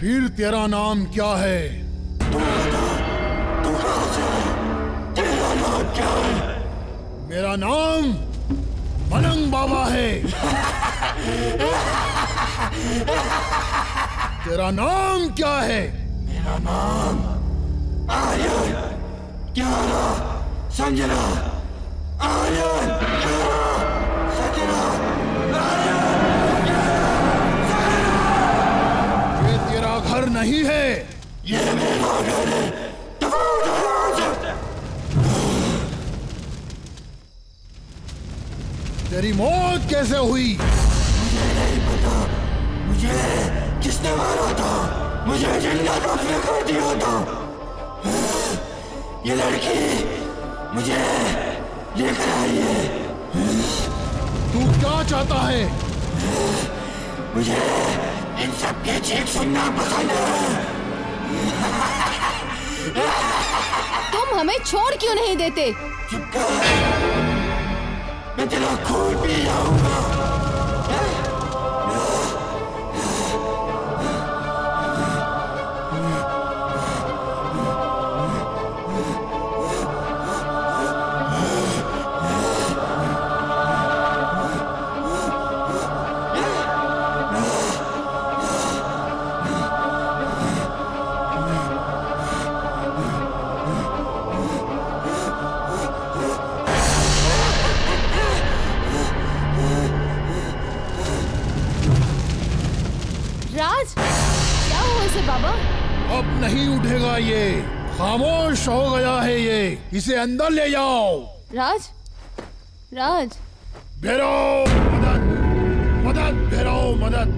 फिर तेरा नाम क्या है? मेरा नाम बलंग बाबा है। तेरा नाम क्या है? मेरा नाम आर्यन, कियारा, संजना, आर्यन, कियारा, संजना, आर्यन, कियारा। ये तेरा घर नहीं है। ये मेरा घर है। तेरी मौत कैसे हुई? मुझे नहीं पता। मुझे किसने मारा था? मुझे जिंदा कब्र कर दिया था। ये लड़की मुझे लेकर आई है। तू क्या चाहता है? मुझे इन सब के चीख सुनना पसंद है। तुम हमें छोड़ क्यों नहीं देते? चुप कर, मैं तेरा खून पी जाऊंगा। ये खामोश हो गया है, ये इसे अंदर ले जाओ। राज, राज भैरो मदद, मदद भैरो मदद।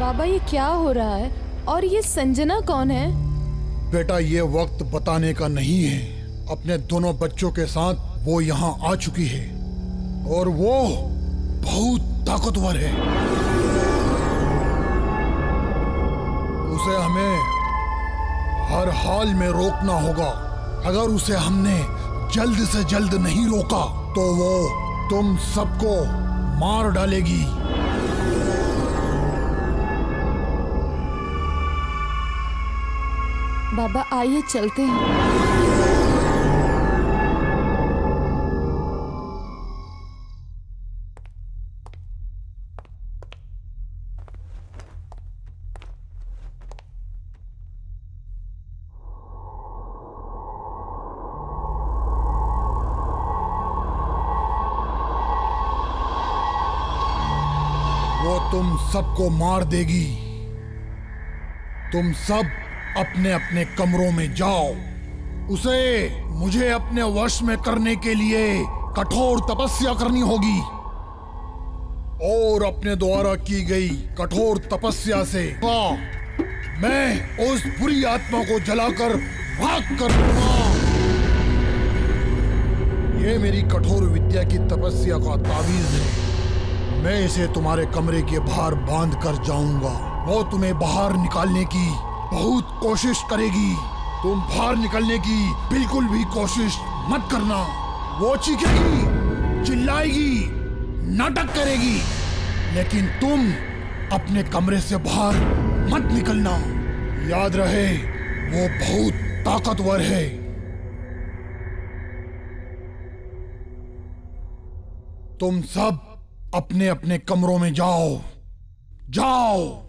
बाबा ये क्या हो रहा है और ये संजना कौन है? बेटा ये वक्त बताने का नहीं है। अपने दोनों बच्चों के साथ वो यहाँ आ चुकी है और वो बहुत ताकतवर है। उसे हमें हर हाल में रोकना होगा। अगर उसे हमने जल्द से जल्द नहीं रोका तो वो तुम सबको मार डालेगी। बाबा आइए चलते हैं। तुम सबको मार देगी। तुम सब अपने अपने कमरों में जाओ। उसे मुझे अपने वश में करने के लिए कठोर तपस्या करनी होगी और अपने द्वारा की गई कठोर तपस्या से हाँ, मैं उस बुरी आत्मा को जलाकर भाग कर दूंगा। यह मेरी कठोर विद्या की तपस्या का तावीज है। मैं इसे तुम्हारे कमरे के बाहर बांध कर जाऊंगा। वो तुम्हें बाहर निकालने की बहुत कोशिश करेगी। तुम बाहर निकलने की बिल्कुल भी कोशिश मत करना। वो चीखेगी, चिल्लाएगी, नाटक करेगी, लेकिन तुम अपने कमरे से बाहर मत निकलना। याद रहे, वो बहुत ताकतवर है। तुम सब अपने अपने कमरों में जाओ, जाओ।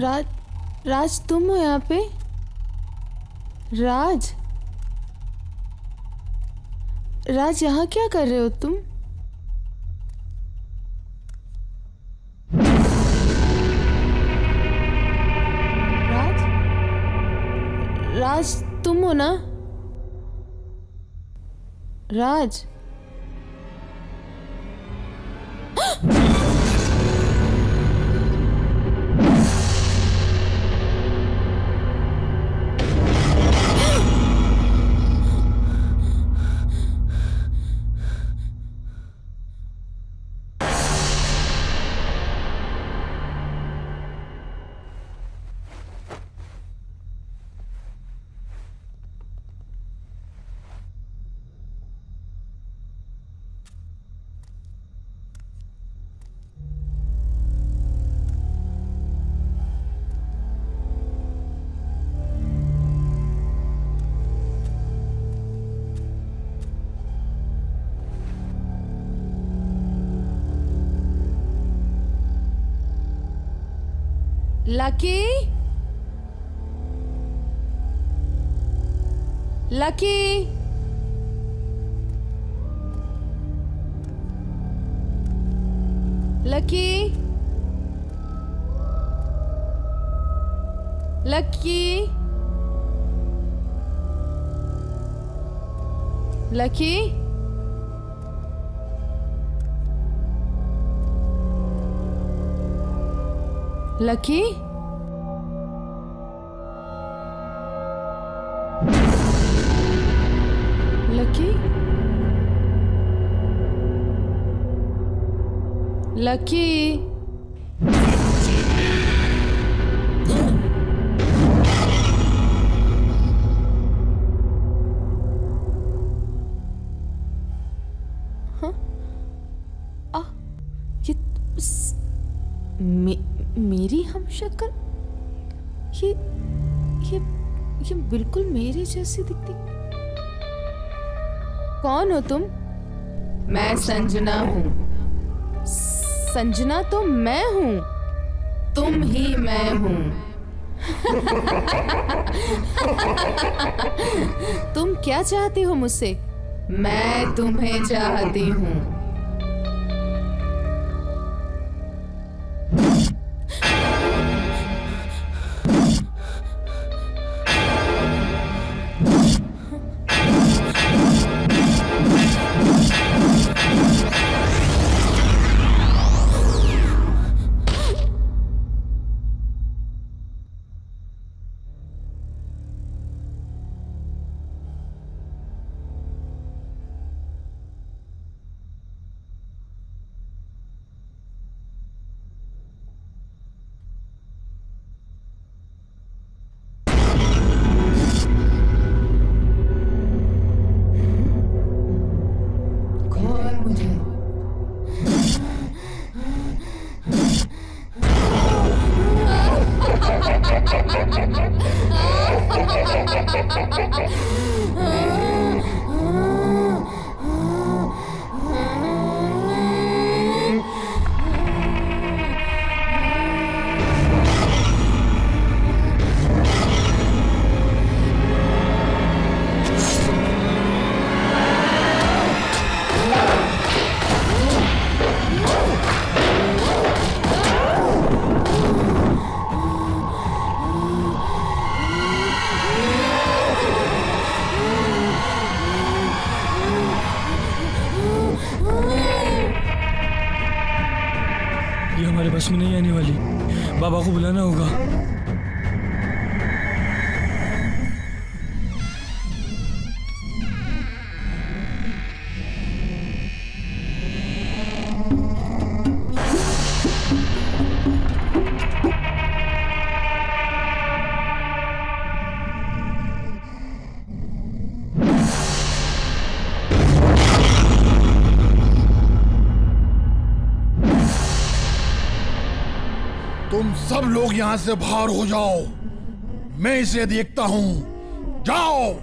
राज, राज तुम हो यहाँ पे? राज, राज यहाँ क्या कर रहे हो तुम? राज तुम हो ना? Raj Lucky Lucky Lucky Lucky Lucky Lucky Lucky हाँ? आ, ये मे, मेरी हम शक्ल ये ये ये बिल्कुल मेरे जैसी दिखती। कौन हो तुम? मैं संजना हूँ। संजना तो मैं हूँ, तुम ही मैं हूँ। तुम क्या चाहती हो मुझसे? मैं तुम्हें चाहती हूँ। बाबा को बुलाना होगा। सब लोग यहां से बाहर हो जाओ, मैं इसे देखता हूं। जाओ।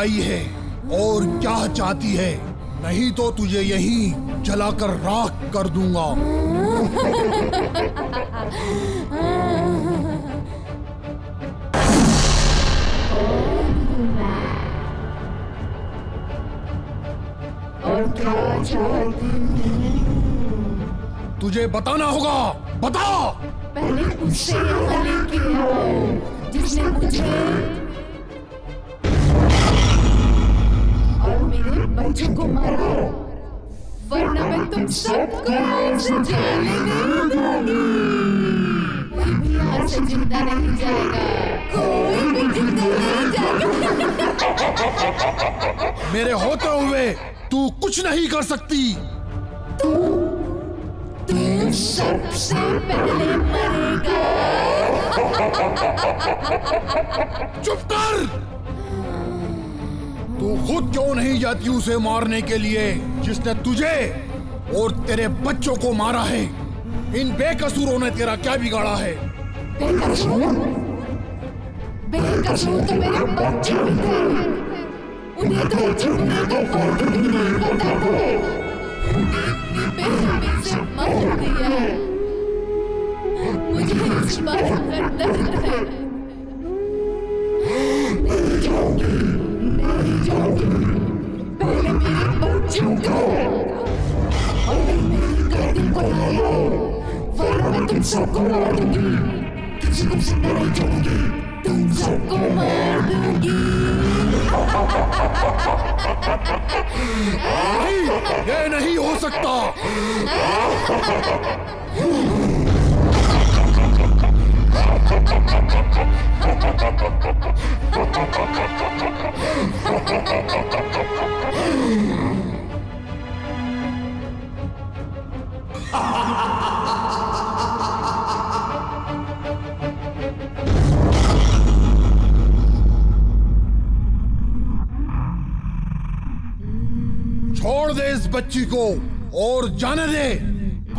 आई है और क्या चाहती है, नहीं तो तुझे यहीं जलाकर राख कर दूंगा। और क्या चाहती है तुझे बताना होगा, बता। पहले उससे शादी की हो जिसने मुझे बच्चों को मारो, वरना मैं तुम सबको से जाने नहीं दूंगी। यहाँ से जिंदा नहीं जाएगा, कोई भी जिंदा नहीं जाएगा। मेरे होते हुए तू कुछ नहीं कर सकती। तू तू सबसे पहले मरेगा। चुप कर। तू खुद क्यों नहीं जाती उसे मारने के लिए जिसने तुझे और तेरे बच्चों को मारा है? इन बेकसूरों ने तेरा क्या बिगाड़ा है? बेकसूर? बेकसूर तो मेरे बच्चे भी थे। उन्हें तो जिंदगी का फर्क भी नहीं पता था। बेहमी से मार दिया। मुझे इस बार करना है। नहीं जाऊंगी। पहले मेरे बच्चों को और मेरी गाड़ी को लाओ, वरना मैं तुम सबको मार दूंगी। किसी को जिंदा नहीं छोड़ूंगी, तुम सबको मार दूंगी। नहीं, ये नहीं हो सकता। छोड़ दे इस बच्ची को और जाने दे।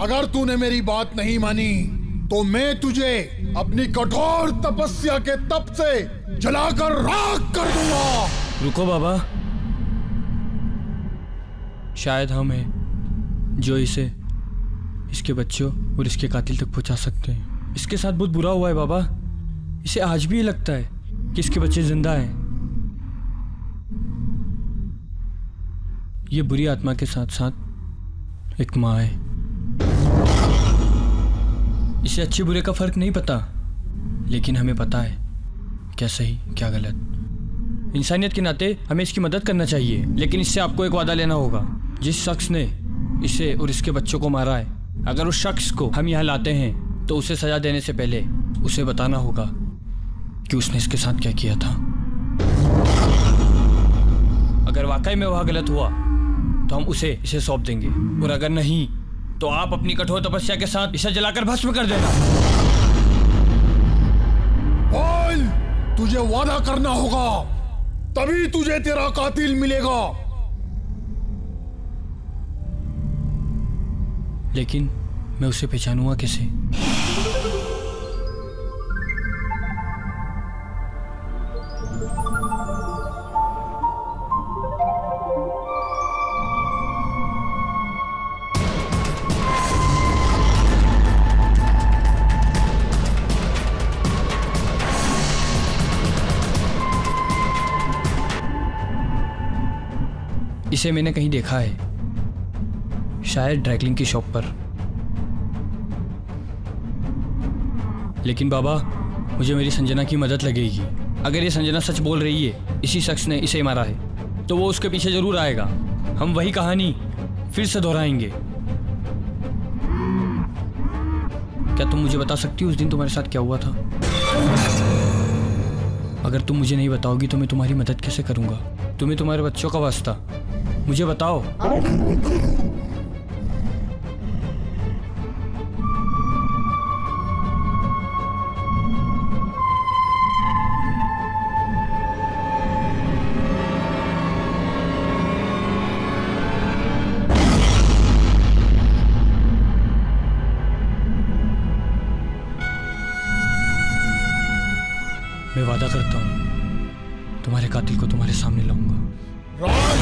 अगर तूने मेरी बात नहीं मानी तो मैं तुझे अपनी कठोर तपस्या के तप से जलाकर राख कर दूंगा। रुको बाबा, शायद हम हैं जो इसे, इसके बच्चों और इसके कातिल तक पहुंचा सकते हैं। इसके साथ बहुत बुरा हुआ है बाबा। इसे आज भी ये लगता है कि इसके बच्चे जिंदा हैं। ये बुरी आत्मा के साथ साथ एक माँ है। इसे अच्छे बुरे का फर्क नहीं पता, लेकिन हमें पता है क्या सही क्या गलत। इंसानियत के नाते हमें इसकी मदद करना चाहिए, लेकिन इससे आपको एक वादा लेना होगा। जिस शख्स ने इसे और इसके बच्चों को मारा है, अगर उस शख्स को हम यहाँ लाते हैं तो उसे सजा देने से पहले उसे बताना होगा कि उसने इसके साथ क्या किया था। अगर वाकई में वह गलत हुआ तो हम उसे इसे सौंप देंगे, और अगर नहीं तो आप अपनी कठोर तपस्या के साथ इसे जलाकर भस्म कर देना। बोल, तुझे वादा करना होगा, तभी तुझे तेरा कातिल मिलेगा। लेकिन मैं उसे पहचानूंगा कैसे? इसे मैंने कहीं देखा है, शायद ड्राइक्लिंग की शॉप पर। लेकिन बाबा, मुझे मेरी संजना की मदद लगेगी। अगर ये संजना सच बोल रही है, इसी शख्स ने इसे मारा है, तो वो उसके पीछे जरूर आएगा। हम वही कहानी फिर से दोहराएंगे। क्या तुम मुझे बता सकती हो उस दिन तुम्हारे साथ क्या हुआ था? अगर तुम मुझे नहीं बताओगी तो मैं तुम्हारी मदद कैसे करूंगा? तुम्हें तुम्हारे बच्चों का वास्ता, मुझे बताओ। मैं वादा करता हूं तुम्हारे कातिल को तुम्हारे सामने लाऊंगा। राज,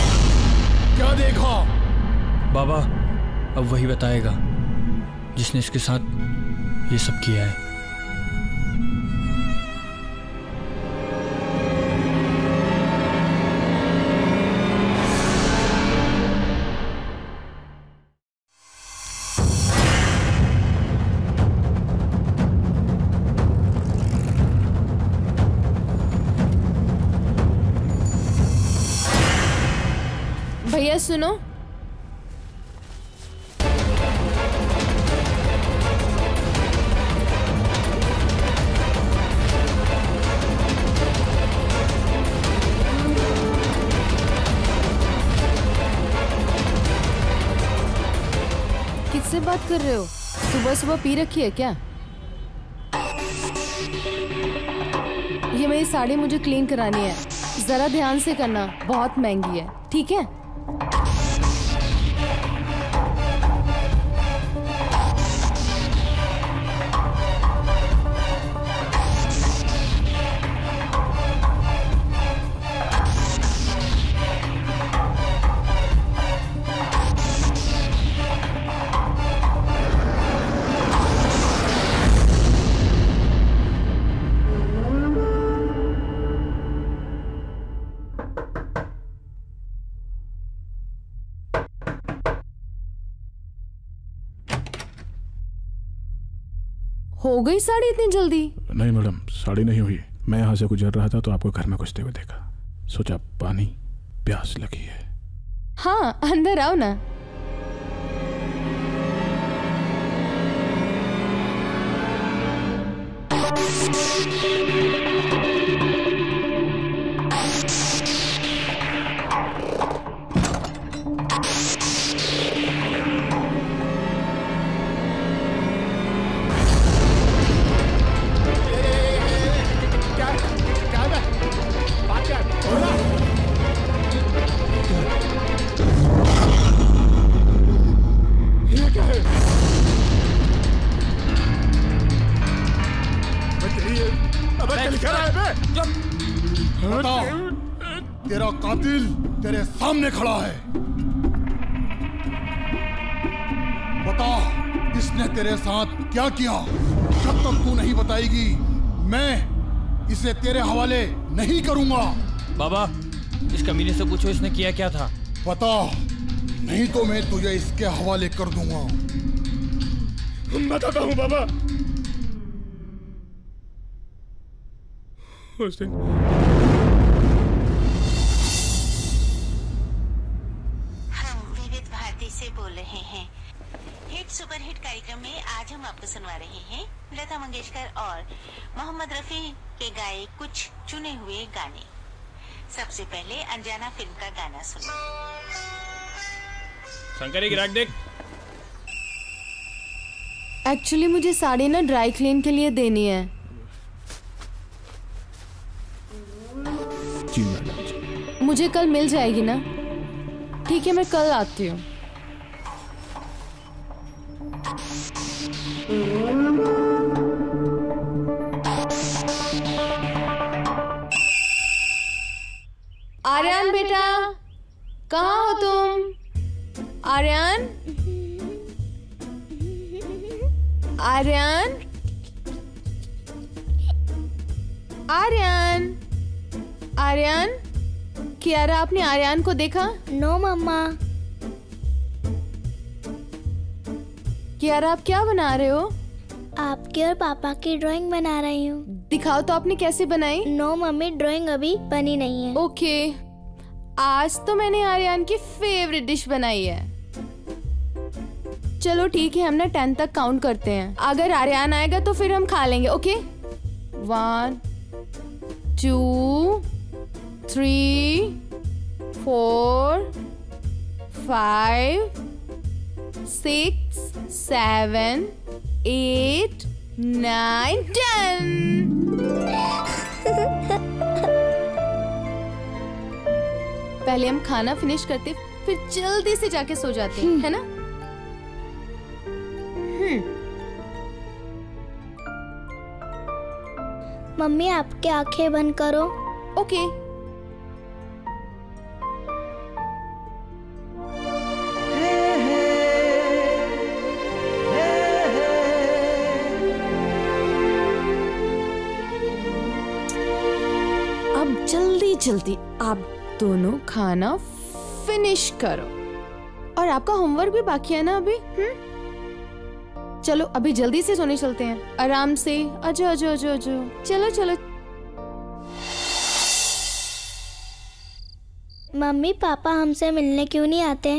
क्या देखा? बाबा अब वही बताएगा जिसने इसके साथ ये सब किया है। भैया सुनो, किससे बात कर रहे हो? सुबह सुबह पी रखी है क्या? ये मेरी साड़ी मुझे क्लीन करानी है, जरा ध्यान से करना, बहुत महंगी है। ठीक है, हो गई साड़ी इतनी जल्दी? नहीं मैडम, साड़ी नहीं हुई। मैं यहाँ से गुजर रहा था तो आपको घर में घुसते हुए देखा, सोचा पानी, प्यास लगी है। हाँ अंदर आओ ना। खड़ा है, बता इसने तेरे साथ क्या किया? जब तक तू नहीं बताएगी मैं इसे तेरे हवाले नहीं करूंगा। बाबा इस कमीने से पूछो इसने किया क्या था। बता नहीं तो मैं तुझे इसके हवाले कर दूंगा। बताता हूं बाबा, उस दिन सुनवा रहे हैं लता मंगेशकर और मोहम्मद रफी के गाए कुछ चुने हुए गाने। सबसे पहले अंजाना फिल्म का गाना सुनो। शंकर एक राग देख। एक्चुअली मुझे साड़ी ना ड्राई क्लीन के लिए देनी है। मुझे कल मिल जाएगी ना? ठीक है मैं कल आती हूँ। आर्यन बेटा कहाँ हो तुम? आर्यन, आर्यन, आर्यन, आर्यन। कियारा आपने आर्यन को देखा? नो मम्मा। कियारा आप क्या बना रहे हो? आपके और पापा की ड्राइंग बना रही हूँ। दिखाओ तो आपने कैसे बनाई? नो मम्मी, ड्राइंग अभी बनी नहीं है। Okay okay. आज तो मैंने आर्यन की फेवरेट डिश बनाई है। चलो ठीक है, हम ना टेन तक काउंट करते हैं। अगर आर्यन आएगा तो फिर हम खा लेंगे। Okay okay? One two, three, four, five, six, seven, eight, nine, ten. पहले हम खाना फिनिश करते फिर जल्दी से जाके सो जाते हैं, है ना? मम्मी आपके आंखें बंद करो। ओके। अब जल्दी जल्दी आप दोनों खाना फिनिश करो और आपका होमवर्क भी बाकी है ना अभी। हम्म, चलो अभी जल्दी से सोने चलते हैं आराम से। अजो अजो अजो अजो चलो चलो। मम्मी पापा हमसे मिलने क्यों नहीं आते?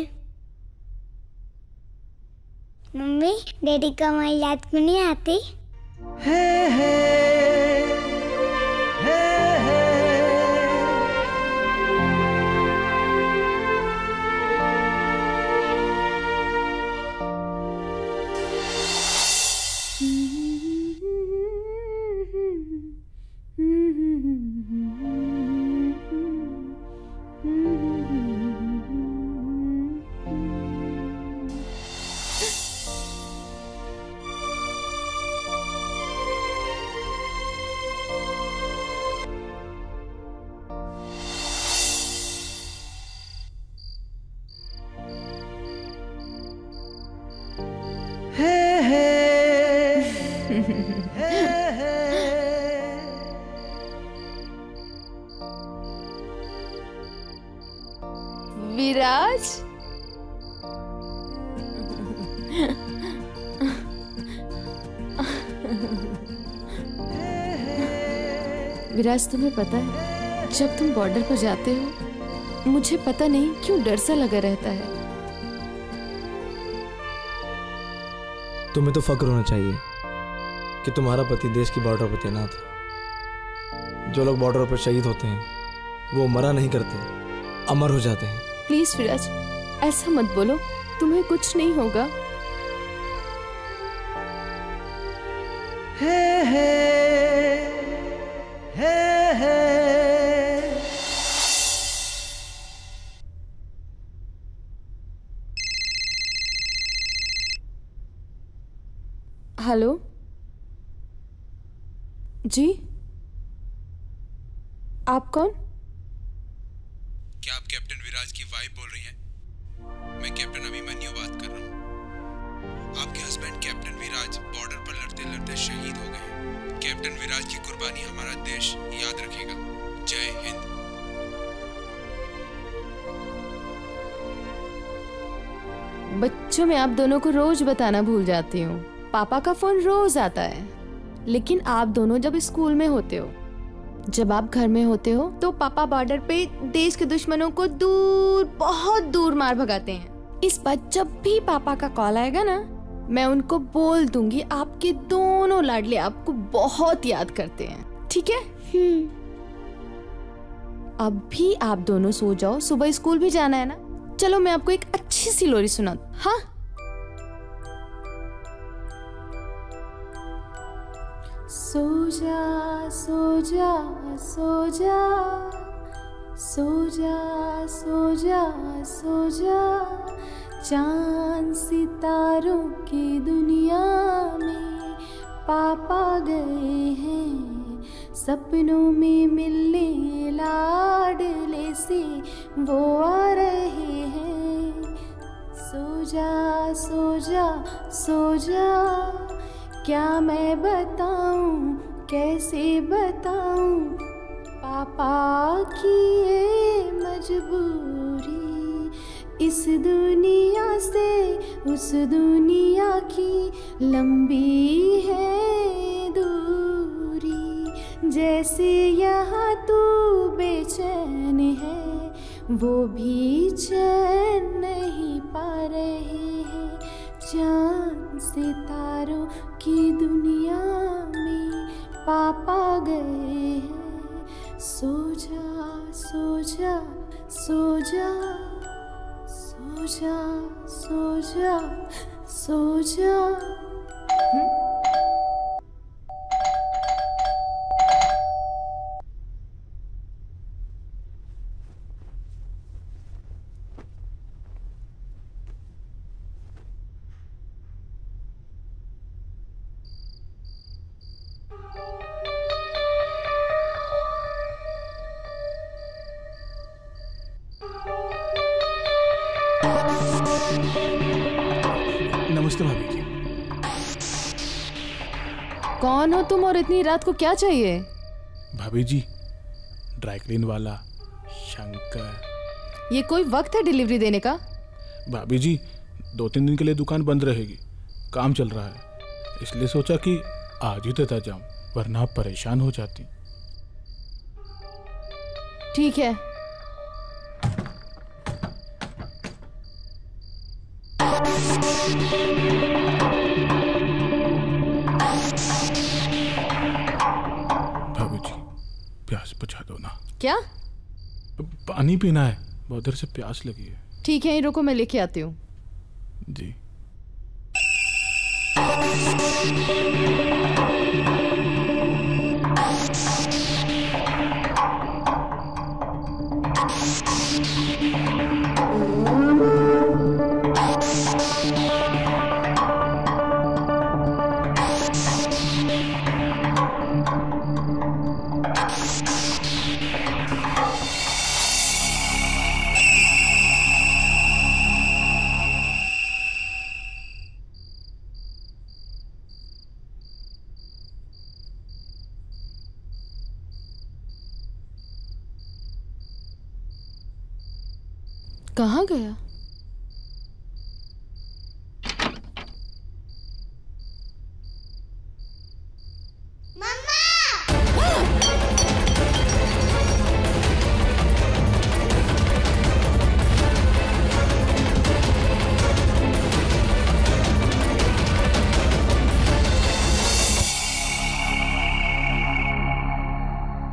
मम्मी डैडी का हमारी याद क्यों नहीं आती? हे हे विराज, विराज तुम्हें पता है जब तुम बॉर्डर पर जाते हो मुझे पता नहीं क्यों डर सा लगा रहता है। तुम्हें तो फक्र होना चाहिए कि तुम्हारा पति देश की बॉर्डर पर तैनात है। जो लोग बॉर्डर पर शहीद होते हैं वो मरा नहीं करते, अमर हो जाते हैं। प्लीज विराज ऐसा मत बोलो, तुम्हें कुछ नहीं होगा। हे हे हे हे हेलो जी, आप कौन? क्या आप कैप्टन विराज की वाइफ बोल रही हैं? मैं कैप्टन अभिमन्यु बात कर रहा हूँ। आपके हस्बैंड कैप्टन विराज बॉर्डर पर लड़ते लड़ते शहीद हो गए। कैप्टन विराज की कुर्बानी हमारा देश याद रखेगा। जय हिंद। बच्चों मैं आप दोनों को रोज बताना भूल जाती हूँ। पापा का फोन रोज आता है, लेकिन आप दोनों जब स्कूल में होते हो, जब आप घर में होते हो तो पापा बॉर्डर पे देश के दुश्मनों को दूर, बहुत दूर मार भगाते हैं। इस बार जब भी पापा का कॉल आएगा ना, मैं उनको बोल दूंगी आपके दोनों लाडले आपको बहुत याद करते हैं। ठीक है, अब भी आप दोनों सो जाओ, सुबह स्कूल भी जाना है ना। चलो मैं आपको एक अच्छी सी लोरी सुना दूं। हाँ, सो जा सो जा सो जा सो जा सो जा सो जा, चांद सितारों की दुनिया में पापा गए हैं। सपनों में मिलने लाडले से वो आ रहे हैं। सो जा सो जा सो जा, क्या मैं बताऊं कैसे बताऊं पापा की ये मजबूरी। इस दुनिया से उस दुनिया की लंबी है दूरी। जैसे यहाँ तू बेचैन है वो भी चैन नहीं पा रहे हैं। चांद सितारों की दुनिया में पापा गए हैं। सो जा सो जा सो जा सो जा सो जा सो जा कौन हो तुम और इतनी रात को क्या चाहिए? भाभी जी, ड्राई क्लीन वाला शंकर। ये कोई वक्त है डिलीवरी देने का? भाभी जी, दो तीन दिन के लिए दुकान बंद रहेगी, काम चल रहा है, इसलिए सोचा कि आज ही देता जाऊं, वरना परेशान हो जाती। ठीक है, बुझा दो ना। क्या? पानी पीना है, बहुत देर से प्यास लगी है। ठीक है, रुको मैं लेके आती हूँ। जी। कहाँ गया?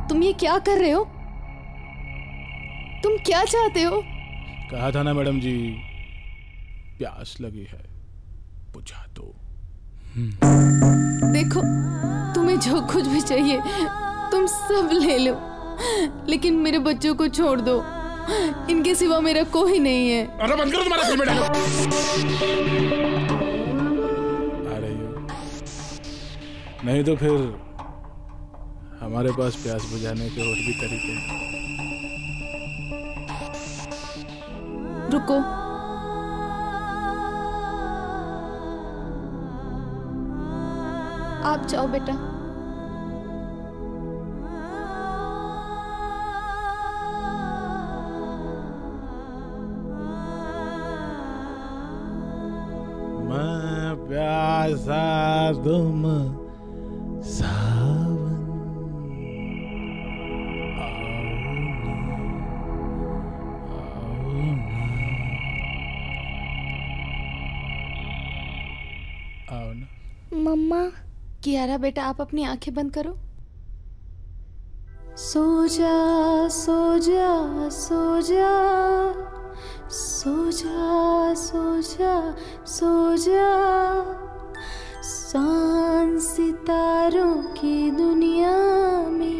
तुम ये क्या कर रहे हो? तुम क्या चाहते हो? कहा था ना मैडम जी, प्यास लगी है, बुझा दो। देखो, तुम्हें जो कुछ भी चाहिए तुम सब ले लो, लेकिन मेरे बच्चों को छोड़ दो, इनके सिवा मेरा कोई नहीं है। अरे बंद करो, तुम्हारा फिल्म डालो। आ रही हो? नहीं तो फिर हमारे पास प्यास बुझाने के और भी तरीके हैं। रुको, आप जाओ बेटा। मैं प्यासा, तुम मम्मा। कियारा बेटा, आप अपनी आंखें बंद करो। सो जा सो जा सो जा सो जा सो जा सो जा। सांस सितारों की दुनिया में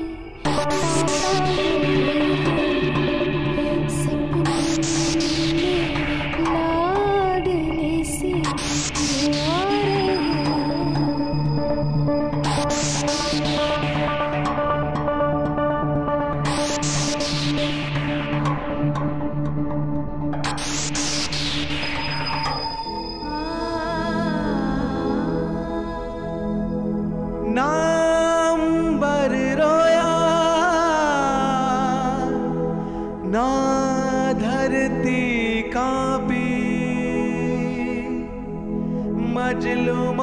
Oh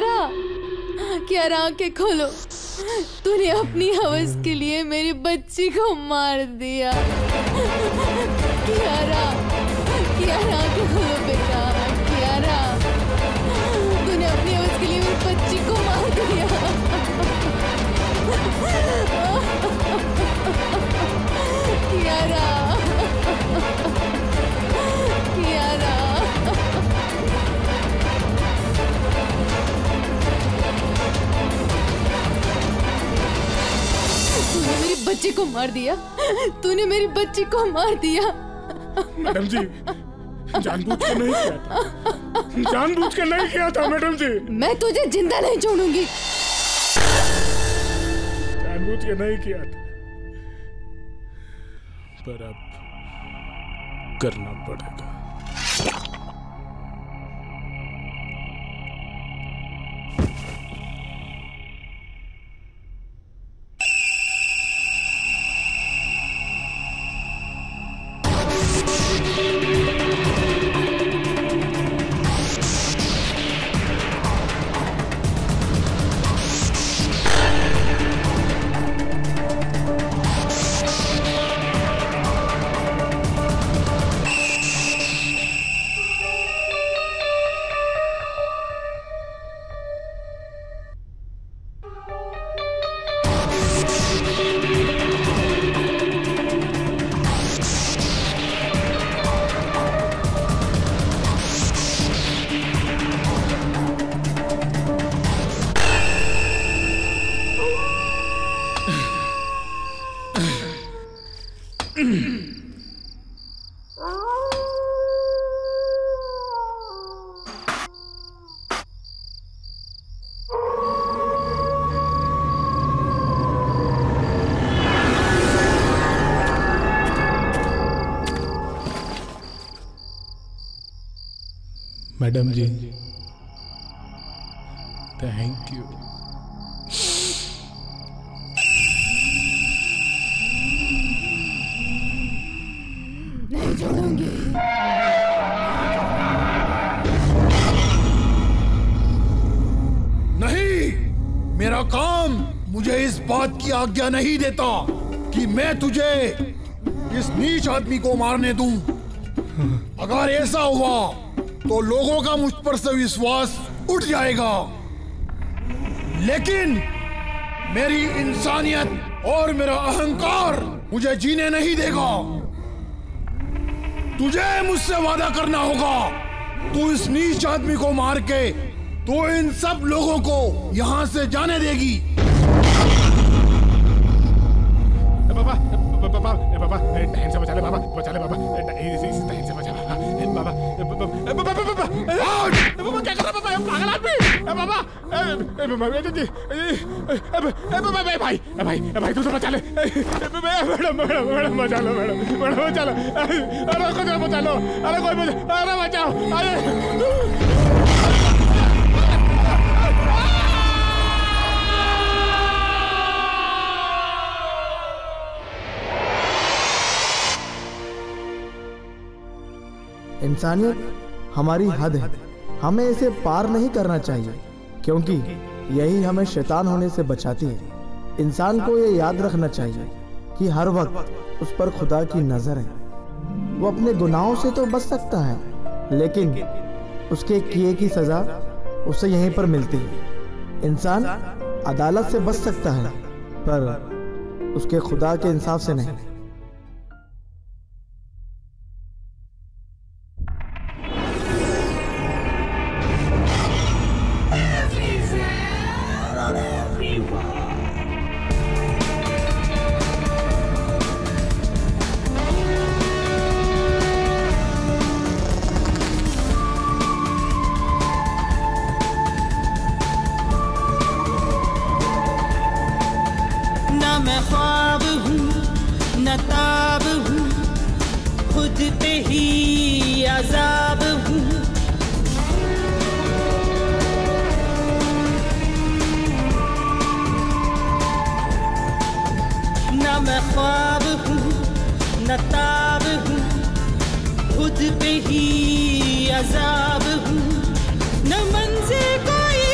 कियारा, कियारा आंखें खोलो, तूने अपनी हवस के लिए मेरी बच्ची को मार दिया। कियारा, कियारा आंखें खोलो बेटा, कियारा तूने अपनी हवस के लिए मेरी बच्ची को मार दिया। कियारा, कियारा तूने मेरी बच्ची को मार दिया, तूने मेरी बच्ची को मार दिया। मैडम जी, जानबूझकर नहीं किया था, जानबूझकर नहीं किया था मैडम जी। मैं तुझे जिंदा नहीं छोड़ूंगी। जानबूझकर नहीं किया था, पर अब करना पड़ेगा। Madam ji, thank you. नहीं छोड़ूंगी। नहीं, मेरा काम मुझे इस बात की आज्ञा नहीं देता कि मैं तुझे इस नीच आदमी को मारने दूं। अगर ऐसा हुआ तो लोगों का मुझ पर से विश्वास उठ जाएगा, लेकिन मेरी इंसानियत और मेरा अहंकार मुझे जीने नहीं देगा। तुझे मुझसे वादा करना होगा, तू इस नीच आदमी को मार के तू इन सब लोगों को यहां से जाने देगी। बाबा, बाबा, बाबा, टाइम से बचा ले बाबा, बचा ले बाबा, टाइम से बचा बाबा, बाबा, बाबा, बाबा, बाबा, क्या कर रहा बाबा, पागल आदमी, बाबा, बाबा, भाई, भाई, भाई, तू तो बचा ले, मैडम, मैडम, मैडम, बचा लो, मैडम, मैडम, बचा लो, अरे कोई बचा लो, अरे कोई बचा, अरे बचाओ, अरे इंसानियत हमारी हद है, हमें इसे पार नहीं करना चाहिए, क्योंकि यही हमें शैतान होने से बचाती है। इंसान को ये याद रखना चाहिए कि हर वक्त उस पर खुदा की नज़र है। वो अपने गुनाहों से तो बच सकता है, लेकिन उसके किए की सज़ा उसे यहीं पर मिलती है। इंसान अदालत से बच सकता है, पर उसके खुदा के इंसाफ से नहीं। पे ही अजाब हूँ, न मंज़िल कोई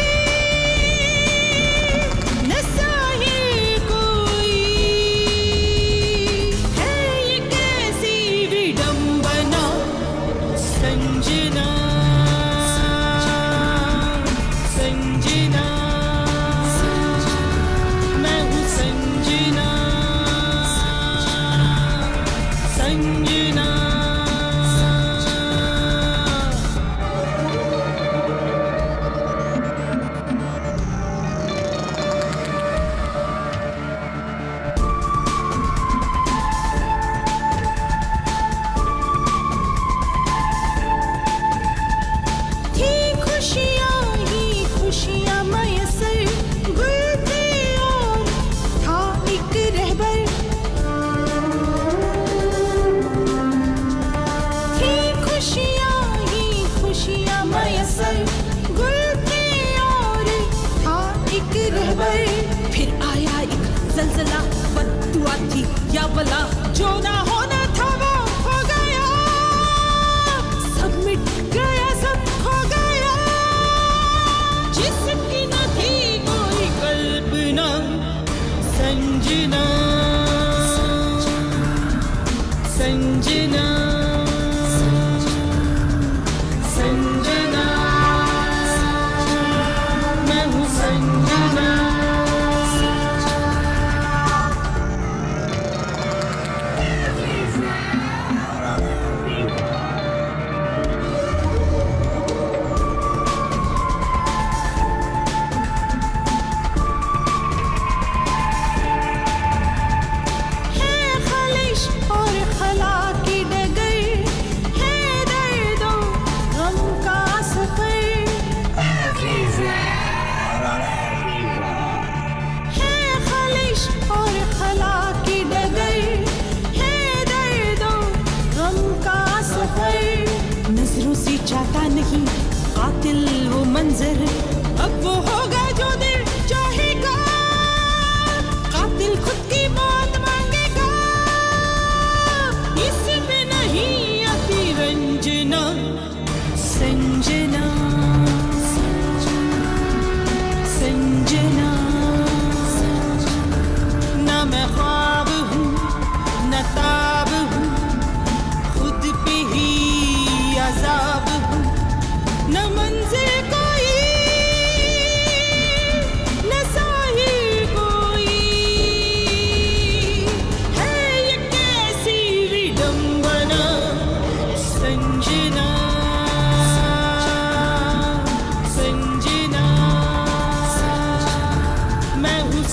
सलसला बद्दुआ थी या बला, जो ना होना था वो हो गया, सब मिट गया, सब खो गया, जिसकी न थी कोई कल्पना। संजना संजना संजना, मैं हूँ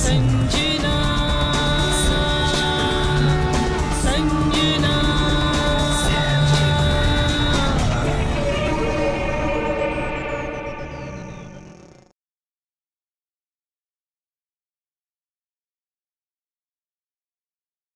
संजना।